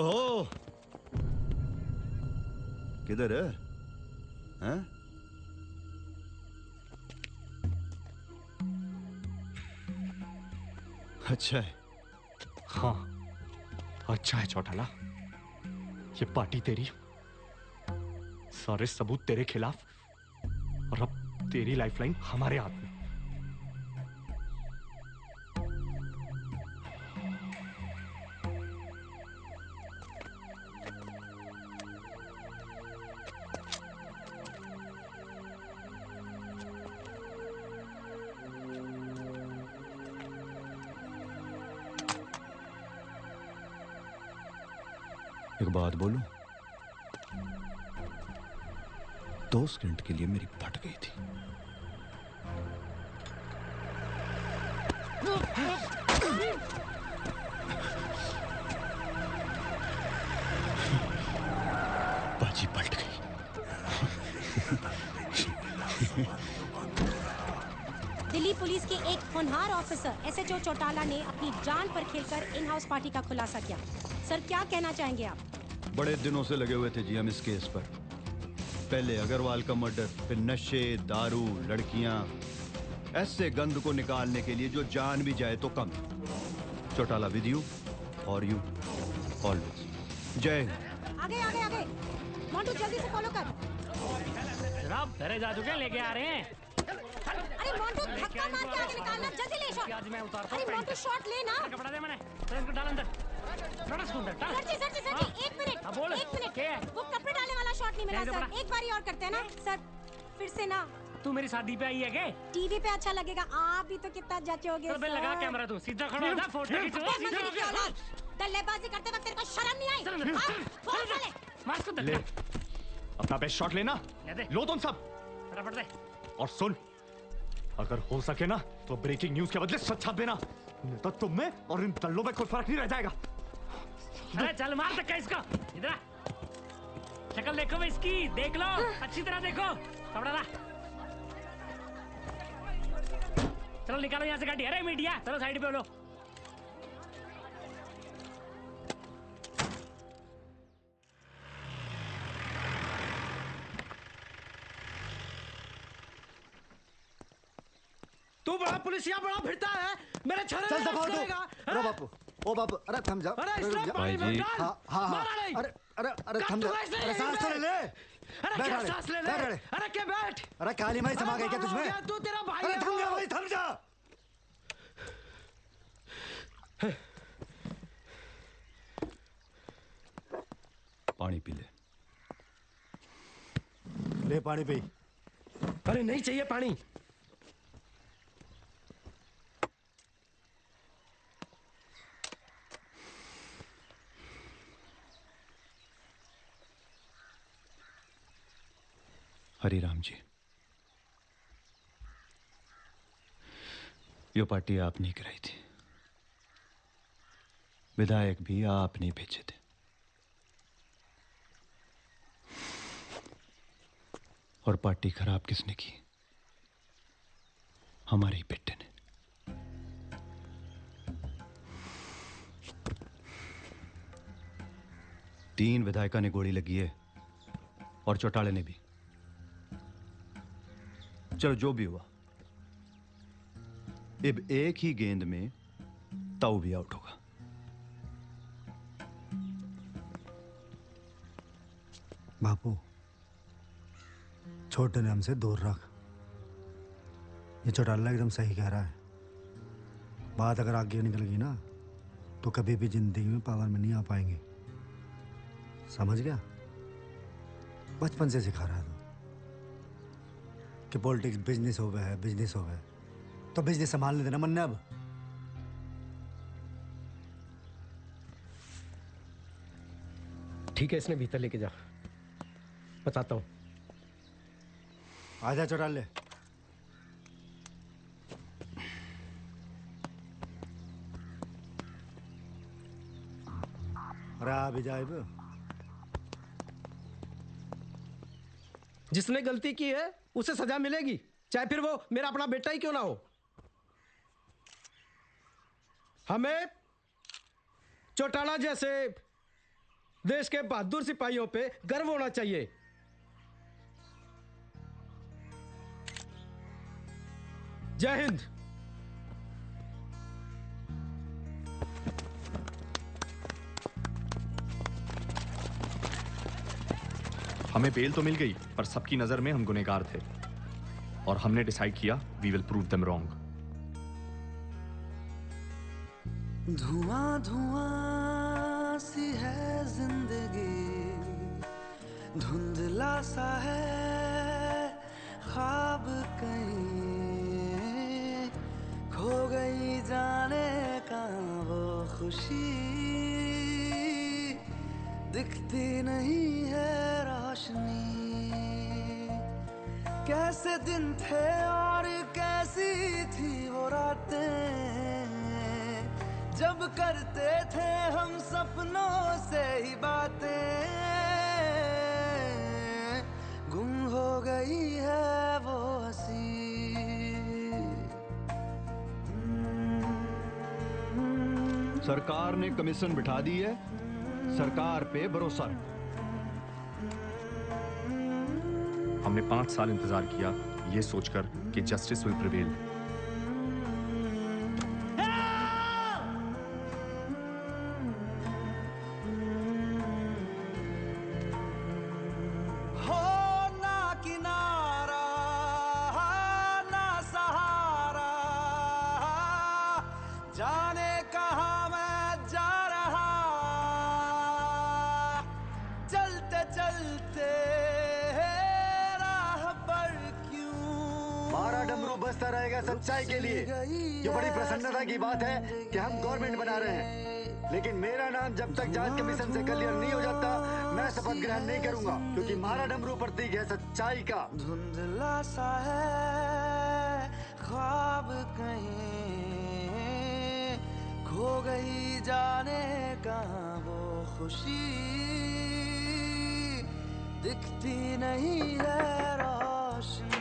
ओहो किधर है? हाँ अच्छा है, हाँ अच्छा है चौटाला। ये पार्टी तेरी, सारे सबूत तेरे खिलाफ, और अब तेरी लाइफलाइन हमारे हाथ में। एक बात बोलूं, दो सेकंड के लिए मेरी फट गई थी। बाजी पलट गई। दिल्ली पुलिस के एक होनहार ऑफिसर एसएचओ चौटाला ने अपनी जान पर खेलकर इन हाउस पार्टी का खुलासा किया। सर क्या कहना चाहेंगे आप? बड़े दिनों से लगे हुए थे जी हम इस केस पर। पहले अग्रवाल का मर्डर, फिर नशे, दारू, लड़कियां, ऐसे गंध को निकालने के लिए जो जान भी जाए तो कम। चौटाला विद यू और यू ऑलवेज। जय हिंद। आगे आगे आगे मोंटू जल्दी से फॉलो कर। शराब भरे जा चुके लेके आ रहे हैं। अरे मोंटू धक्का मार के आगे निकालना, जल्दी ले शॉट। आज मैं उतारता हूं। अरे मोंटू शॉट ले ना। कपड़ा दे मैंने तो इसको डाल अंदर। बड़ा सुंदर टा। सर जी सर जी सर जी एक मिनट। हां बोल। एक मिनट क्या है? वो कपड़े डालने वाला शॉट नहीं मिला सर। एक बारी और करते हैं ना सर, फिर से ना। तू मेरी शादी पे आई है क्या? टीवी पे अच्छा लगेगा। आप भी तो कितना जचोगे। अबे लगा कैमरा, तू सीधा खड़ा हो जा, फोटो खींचो। सीधा खड़ा हो। दल्लेबाजी करते वक्त तेरे को शर्म नहीं आई? फोन डाले मार को दल्ले। अपना बेस्ट शॉट लेना। लो तुम सब फटाफट दे। और सुन, अगर हो सके ना तो ब्रेकिंग न्यूज के बदले सच छाप देना, नहीं तो तुम में और इन दल्लों में कोई फर्क नहीं रह जाएगा। अरे चल मार धक्का इसको। इधर शक्ल देखो भाई इसकी, देख लो अच्छी तरह देखो। कपड़ा ला, चलो निकालो यहाँ से गाड़ी। अरे मीडिया चलो साइड पे बोलो। तू बड़ा पुलिसिया बड़ा भिड़ता है मेरे छर्रे में। चल दबाओ रो बापू। ओ बापू अरे थम जा। अरे इसने पानी में डाल। हां हां अरे अरे अरे थम जा। अरे सांस तो ले। अरे क्या सांस ले ले। अरे क्या बैठ। अरे काली माई समा गई क्या तुझमें? तू तेरा भाई। अरे थम जा भाई थम जा। पानी पी ले। ले पानी पी। अरे नहीं चाहिए पानी। हरे राम जी, यो पार्टी आप नहीं कराई थी, विधायक भी आप नहीं भेजे थे, और पार्टी खराब किसने की? हमारे ही बेटे ने। तीन विधायका ने गोली लगी है और चौटाले ने भी। चलो जो भी हुआ, अब एक ही गेंद में ताऊ भी आउट होगा। बापू छोटे ने हमसे दूर रख। ये चौटाला एकदम सही कह रहा है। बात अगर आगे निकल गई ना तो कभी भी जिंदगी में पावर में नहीं आ पाएंगे, समझ गया? बचपन से सिखा रहा था कि पॉलिटिक्स बिजनेस हो गया है, बिजनेस हो गया है, तो बिजनेस संभालने देना मन ने। अब ठीक है, इसने भीतर लेके जा, बताता हूँ। आजा चौटाले। अरे आ भी जाए। जिसने गलती की है उसे सजा मिलेगी, चाहे फिर वो मेरा अपना बेटा ही क्यों ना हो। हमें चौटाला जैसे देश के बहादुर सिपाहियों पे गर्व होना चाहिए। जय हिंद। हमें बेल तो मिल गई, पर सबकी नजर में हम गुनहगार थे, और हमने डिसाइड किया we will prove them wrong. धुआं धुआं सी है जिंदगी, धुंधला सा है ख्वाब कहीं, खो गई जाने कहाँ वो खुशी, दिखती नहीं है रोशनी। कैसे दिन थे और कैसी थी वो रातें, जब करते थे हम सपनों से ही बातें, गुम हो गई है वो हंसी। सरकार ने कमीशन बिठा दी है सरकार पे भरोसा रखो। हमने पांच साल इंतजार किया ये सोचकर कि जस्टिस विल प्रिवेल। के लिए ये बड़ी प्रसन्नता की बात है कि हम गवर्नमेंट बना रहे हैं, लेकिन मेरा नाम जब तक जांच कमीशन से क्लियर नहीं हो जाता मैं शपथ ग्रहण नहीं करूंगा, क्योंकि मारा डमरू प्रतीक है सच्चाई का। धुंधला सा है ख्वाब कहीं, खो गई जाने कहाँ वो खुशी, दिखती नहीं है रोशनी।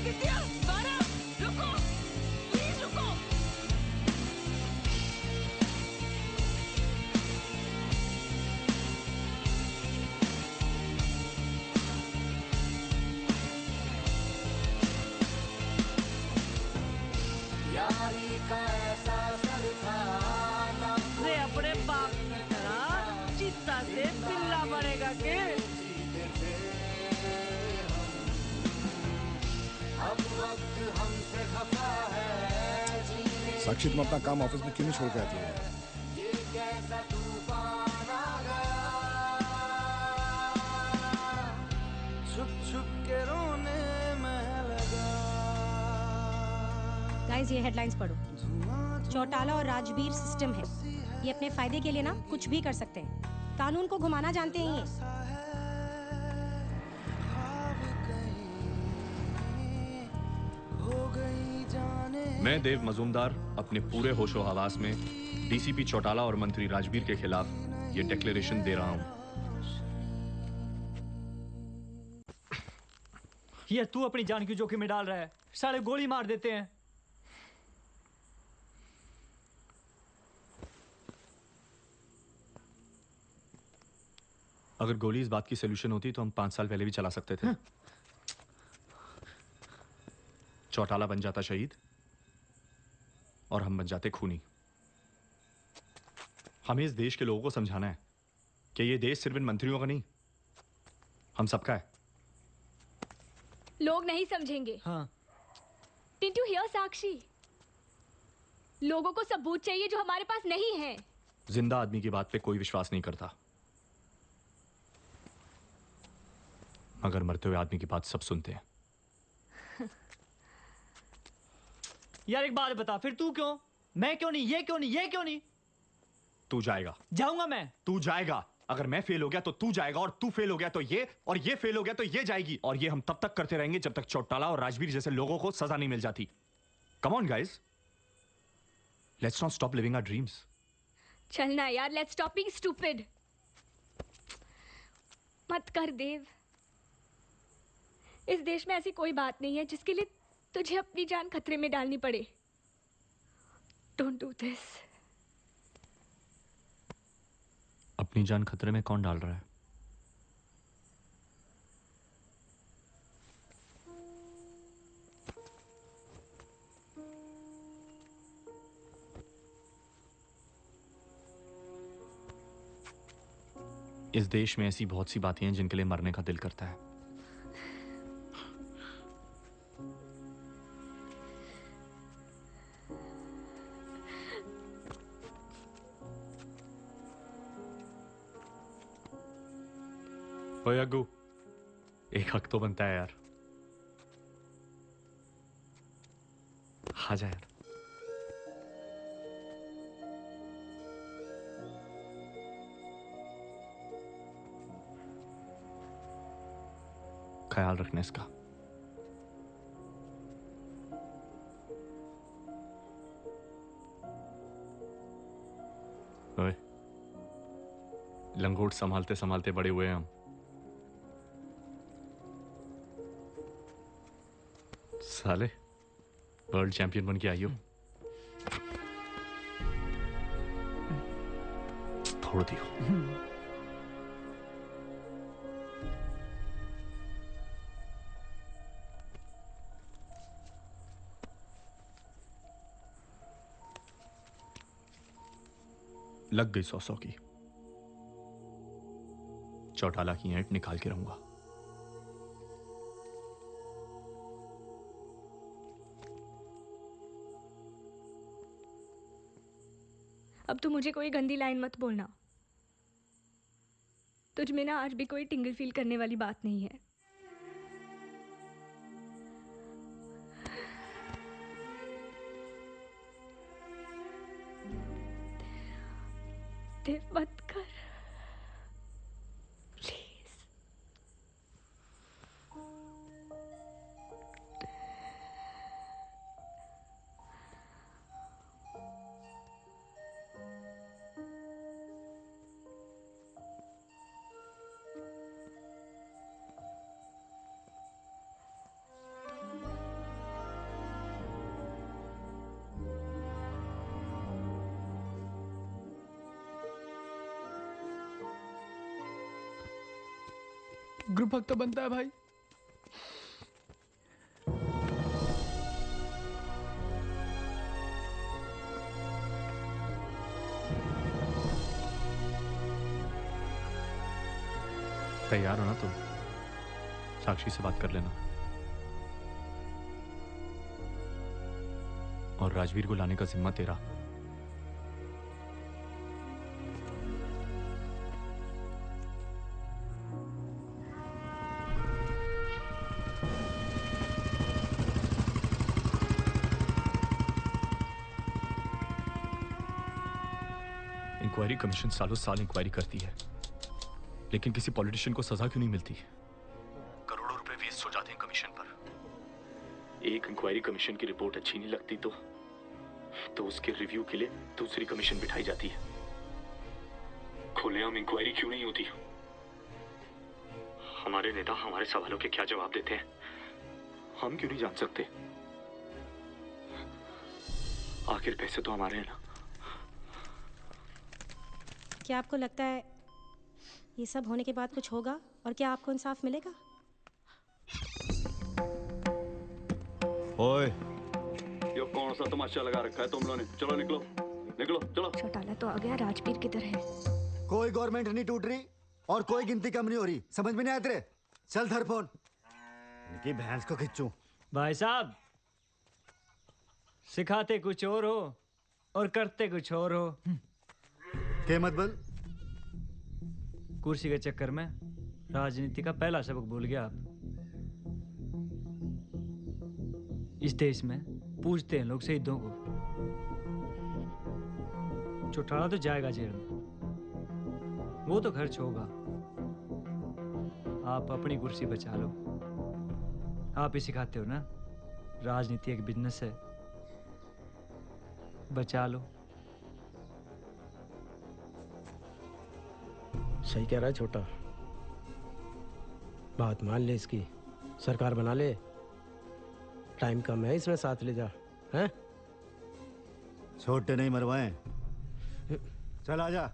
आदित्य, बारा, रुको, प्लीज रुको। यारी का ऐसा असर था से अपने बाप की तरह चित्ता से पिल्ला बनेगा के साक्षी तुम अपना काम ऑफिस में क्यों नहीं छोड़ के आती हो? गाइस ये हेडलाइंस पढ़ो। चौटाला और राजवीर सिस्टम है, ये अपने फायदे के लिए ना कुछ भी कर सकते हैं, कानून को घुमाना जानते हैं ये। मैं देव मजूमदार अपने पूरे होशो हवास में डीसीपी चौटाला और मंत्री राजवीर के खिलाफ ये डिक्लेरेशन दे रहा हूँ। यार तू अपनी जान की जोखिम में डाल रहा है, साले गोली मार देते हैं। अगर गोली इस बात की सलूशन होती तो हम पांच साल पहले भी चला सकते थे। हाँ। चौटाला बन जाता शहीद और हम बन जाते खूनी। हमें इस देश के लोगों को समझाना है कि ये देश सिर्फ इन मंत्रियों का नहीं, हम सबका है। लोग नहीं समझेंगे। हाँ। Did you hear साक्षी? लोगों को सबूत चाहिए जो हमारे पास नहीं है। जिंदा आदमी की बात पे कोई विश्वास नहीं करता, मगर मरते हुए आदमी की बात सब सुनते हैं। यार एक बात बता, फिर तू क्यों? मैं क्यों नहीं? ये क्यों नहीं? ये क्यों नहीं? तू जाएगा। जाऊंगा मैं। तू जाएगा। अगर मैं फेल हो गया तो तू जाएगा, और तू फेल हो गया तो ये, और ये फेल हो गया तो ये जाएगी, और ये हम तब तक करते रहेंगे जब तक चौटाला और राजवीर जैसे लोगों को सजा नहीं मिल जाती। Come on guys, let's not stop living our dreams. चलना यार, लेट्स स्टॉप बीइंग स्टूपिड। मत कर देव, इस देश में ऐसी कोई बात नहीं है जिसके लिए तुझे अपनी जान खतरे में डालनी पड़े। Don't do this. अपनी जान खतरे में कौन डाल रहा है? इस देश में ऐसी बहुत सी बातें हैं जिनके लिए मरने का दिल करता है। अगू, एक हक तो बनता है यार। हाँ जा यार। ख्याल रखना इसका। ओए, लंगोट संभालते संभालते बड़े हुए हैं हम। साले वर्ल्ड चैंपियन बन के आई हो। छोड़ दियो। लग गई सौ सौ की। चौटाला की ऐंठ निकाल के रहूंगा। अब तो मुझे कोई गंदी लाइन मत बोलना। तुझ में ना आज भी कोई टिंगल फील करने वाली बात नहीं है। देव मत कर प्लीज। ग्रुप भक्त बनता है भाई। तैयार हो ना तुम? साक्षी से बात कर लेना और राजवीर को लाने का जिम्मा तेरा। कमीशन सालों साल इंक्वायरी करती है, लेकिन किसी पॉलिटिशियन को सजा क्यों नहीं मिलती? करोड़ों रुपए वेस्ट हो जाते हैं कमीशन पर। एक इंक्वायरी कमीशन की रिपोर्ट अच्छी नहीं लगती तो तो उसके रिव्यू के लिए दूसरी कमीशन बिठाई जाती है। खुलेआम इंक्वायरी क्यों नहीं होती? हमारे नेता हमारे सवालों के क्या जवाब देते हैं, हम क्यों नहीं जान सकते? आखिर पैसे तो हमारे हैं ना। क्या आपको लगता है ये सब होने के बाद कुछ होगा और क्या आपको इंसाफ मिलेगा? ओए, ये कौन सा तमाशा लगा रखा है तुम लोगों ने? चलो निकलो, निकलो, चलो। चौटाला तो आ गया, राजवीर किधर है? कोई गवर्नमेंट नहीं टूट रही और कोई गिनती कम नहीं हो रही, समझ में नहीं आया तेरे? चल धर फोन, इनकी भैंस को खिंचू। भाई साहब, सिखाते कुछ और हो और करते कुछ और हो। के मत बल, कुर्सी के चक्कर में राजनीति का पहला सबक भूल गया आप। इस देश में पूजते हैं लोग शहीदों को। चौटाला तो जाएगा जेल में, वो तो खर्च होगा। आप अपनी कुर्सी बचा लो। आप ही सिखाते हो ना, राजनीति एक बिजनेस है, बचा लो। सही कह रहा है छोटा, बात मान ले, इसकी सरकार बना ले। टाइम कम है, इसमें साथ ले जा हैं? छोटे नहीं मरवाएं। चल आजा।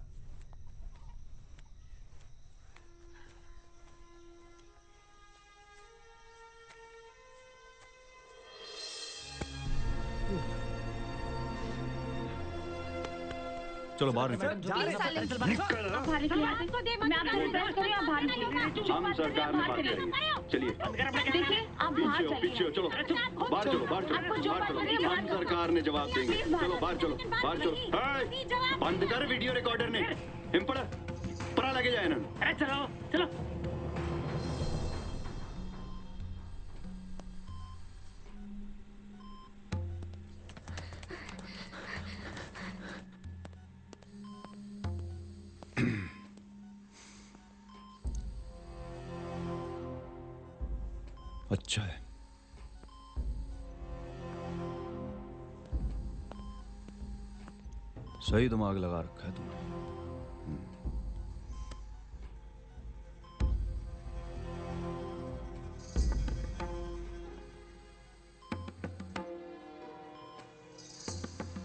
चलो बाहर निकलो। हम सरकार में बात करेंगे। चलिए पीछे, चलो बाहर चलो, बाहर चलो, बाहर चलो। हम सरकार ने जवाब देंगे। चलो बाहर चलो, बाहर चलो। बंद कर वीडियो रिकॉर्डर ने, हिम्पड़ा परा लगे जाए ना। चलो चलो। अच्छा है, सही दिमाग लगा रखा है तुमने।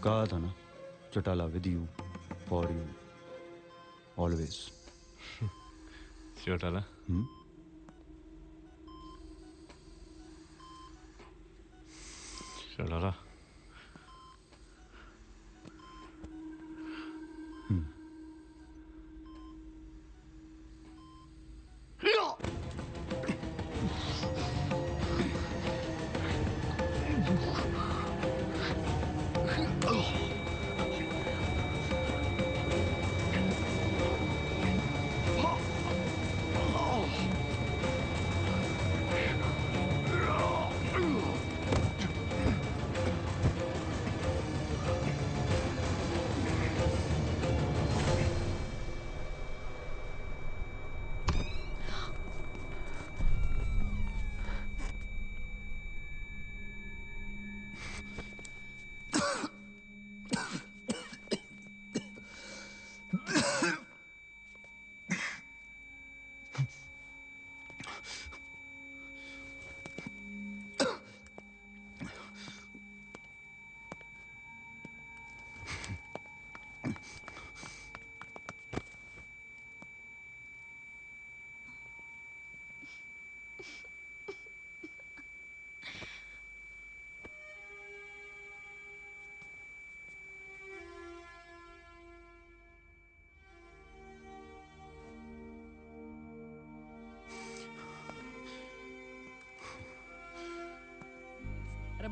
कहा था ना, Chautala with you for you always. Chautala Chautala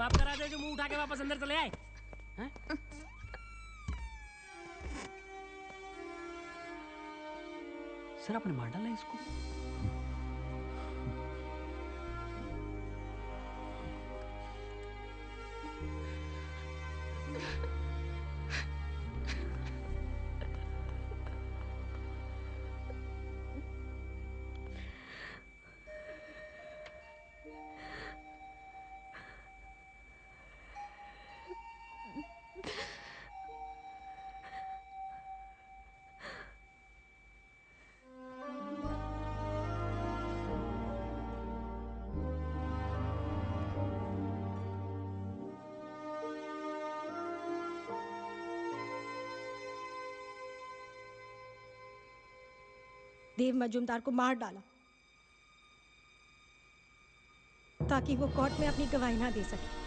बाप करा दे जो मुंह उठा के वापस अंदर चले आए। सर आपने मार डाला इसको। देव मजूमदार को मार डाला ताकि वो कोर्ट में अपनी गवाही ना दे सके।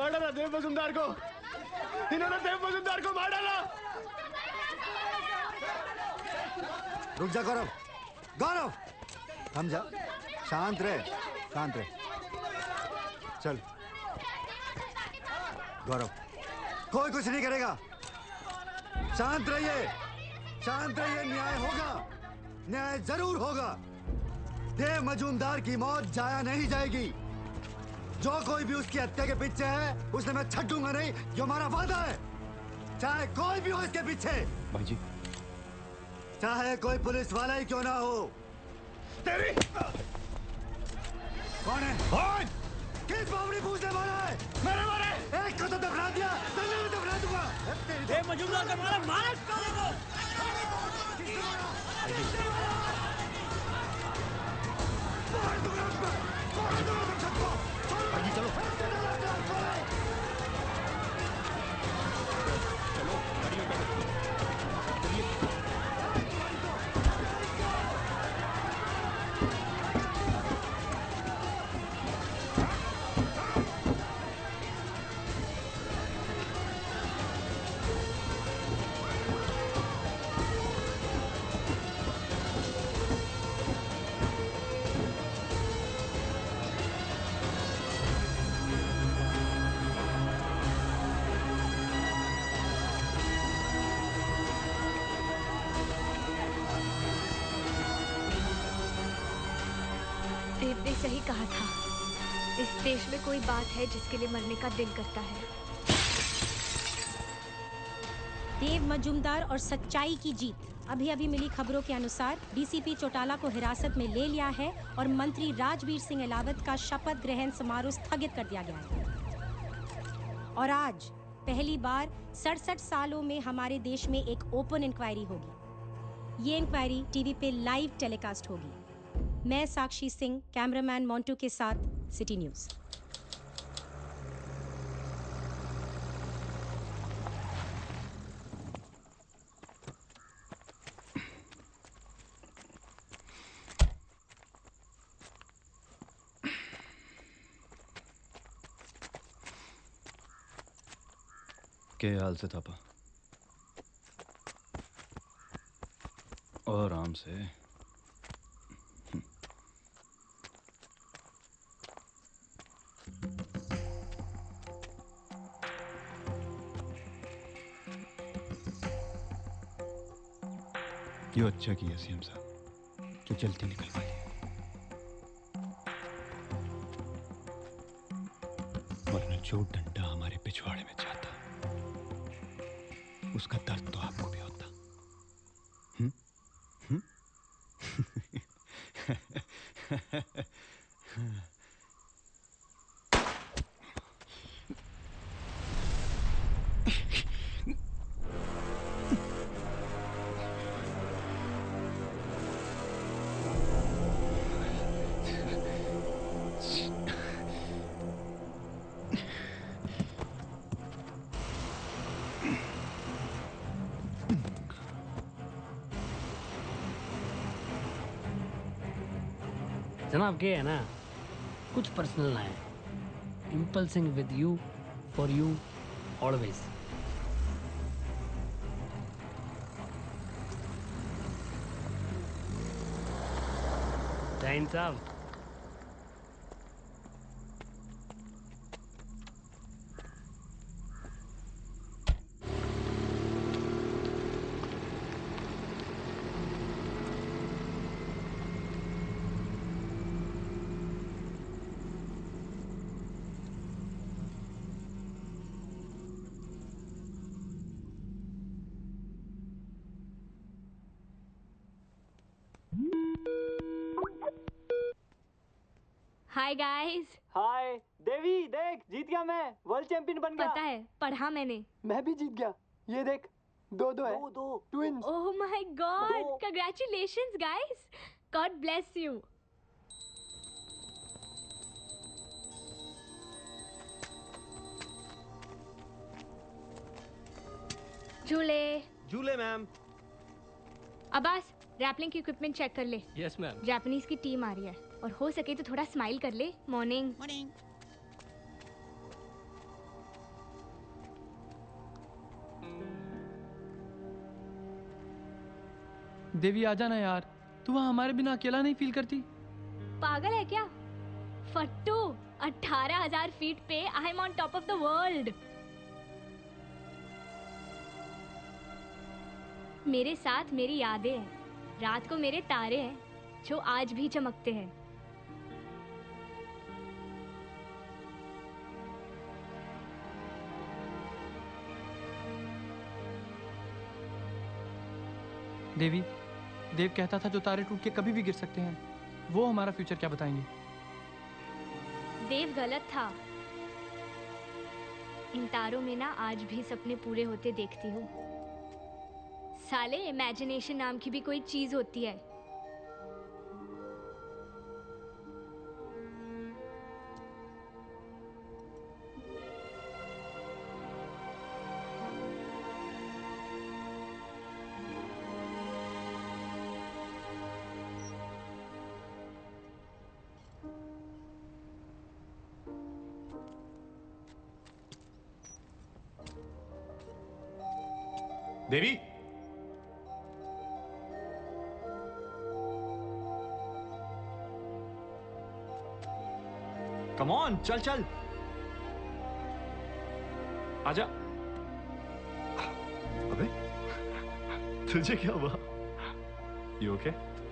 मार डाला देव मजूमदार को, इन्होंने देव मजूमदार को मार डाला। रुक जा गौरव, गौरव हम जा, शांत रहे, शांत रहे। चल गौरव, कोई कुछ नहीं करेगा, शांत रहिए, शांत रहिए। न्याय होगा, न्याय जरूर होगा। देव मजूमदार की मौत जाया नहीं जाएगी। जो कोई भी उसकी हत्या के पीछे है उसे मैं छटूंगा नहीं, जो हमारा वादा है। चाहे कोई भी हो इसके पीछे, भाई जी, चाहे कोई पुलिस वाला ही क्यों ना हो। तेरी कौन है? कौन? किस बावड़ी पूछने वाला है? मेरे बारे एक को तो दफना दिया, तुझे भी दफना दूंगा। ए मजूमदार का मारा, मारा साले को। मार दूंगा, मार दूंगा तुम सबको। भाई चलो चलो गाड़ी में बैठो, चलिए। देव ने सही कहा था, इस देश में कोई बात है जिसके लिए मरने का दिल करता है। देव मजूमदार और सच्चाई की जीत। अभी अभी मिली खबरों के अनुसार डीसीपी चौटाला को हिरासत में ले लिया है और मंत्री राजवीर सिंह अलावत का शपथ ग्रहण समारोह स्थगित कर दिया गया है। और आज पहली बार सड़सठ सालों में हमारे देश में एक ओपन इंक्वायरी होगी। ये इंक्वायरी टीवी पे लाइव टेलीकास्ट होगी। मैं साक्षी सिंह, कैमरामैन मोंटू के साथ, सिटी न्यूज़। के हाल से थापा? और आराम से। ये अच्छा किया सीएम साहब जो जल्दी निकल पाए। वरना जो डंडा हमारे पिछवाड़े में जाता उसका दर्द तो आपको भी होता। हुँ? हुँ? जनाब ये है ना, कुछ पर्सनल ना है। Impulsing with you, for you, always. Jain साहब हाय गाइस। हाय देवी, देख जीत गया मैं, वर्ल्ड चैंपियन बन गया। पता है, पढ़ा मैंने। मैं भी जीत गया। ये देख दो दो है, दो दो twins. Oh my god, congratulations guys, god bless you. झूले झूले मैम। अब्बास, रैपलिंग की इक्विपमेंट चेक कर ले। Yes ma'am. जापानीज की टीम आ रही है और हो सके तो थोड़ा स्माइल कर ले। Morning morning. देवी आ जाना यार, तू वहाँ हमारे बिना अकेला नहीं फील करती। पागल है क्या फट्टू, अठारह हजार फीट पे I am on top of the world. मेरे साथ मेरी यादें हैं, रात को मेरे तारे हैं जो आज भी चमकते हैं। देवी, देव कहता था जो तारे टूट के कभी भी गिर सकते हैं, वो हमारा फ्यूचर क्या बताएंगे। देव गलत था। इन तारों में ना आज भी सपने पूरे होते देखती हूँ। साले, इमेजिनेशन नाम की भी कोई चीज होती है। देवी, कम ऑन, चल चल, आजा। अबे तुझे क्या हुआ? You okay?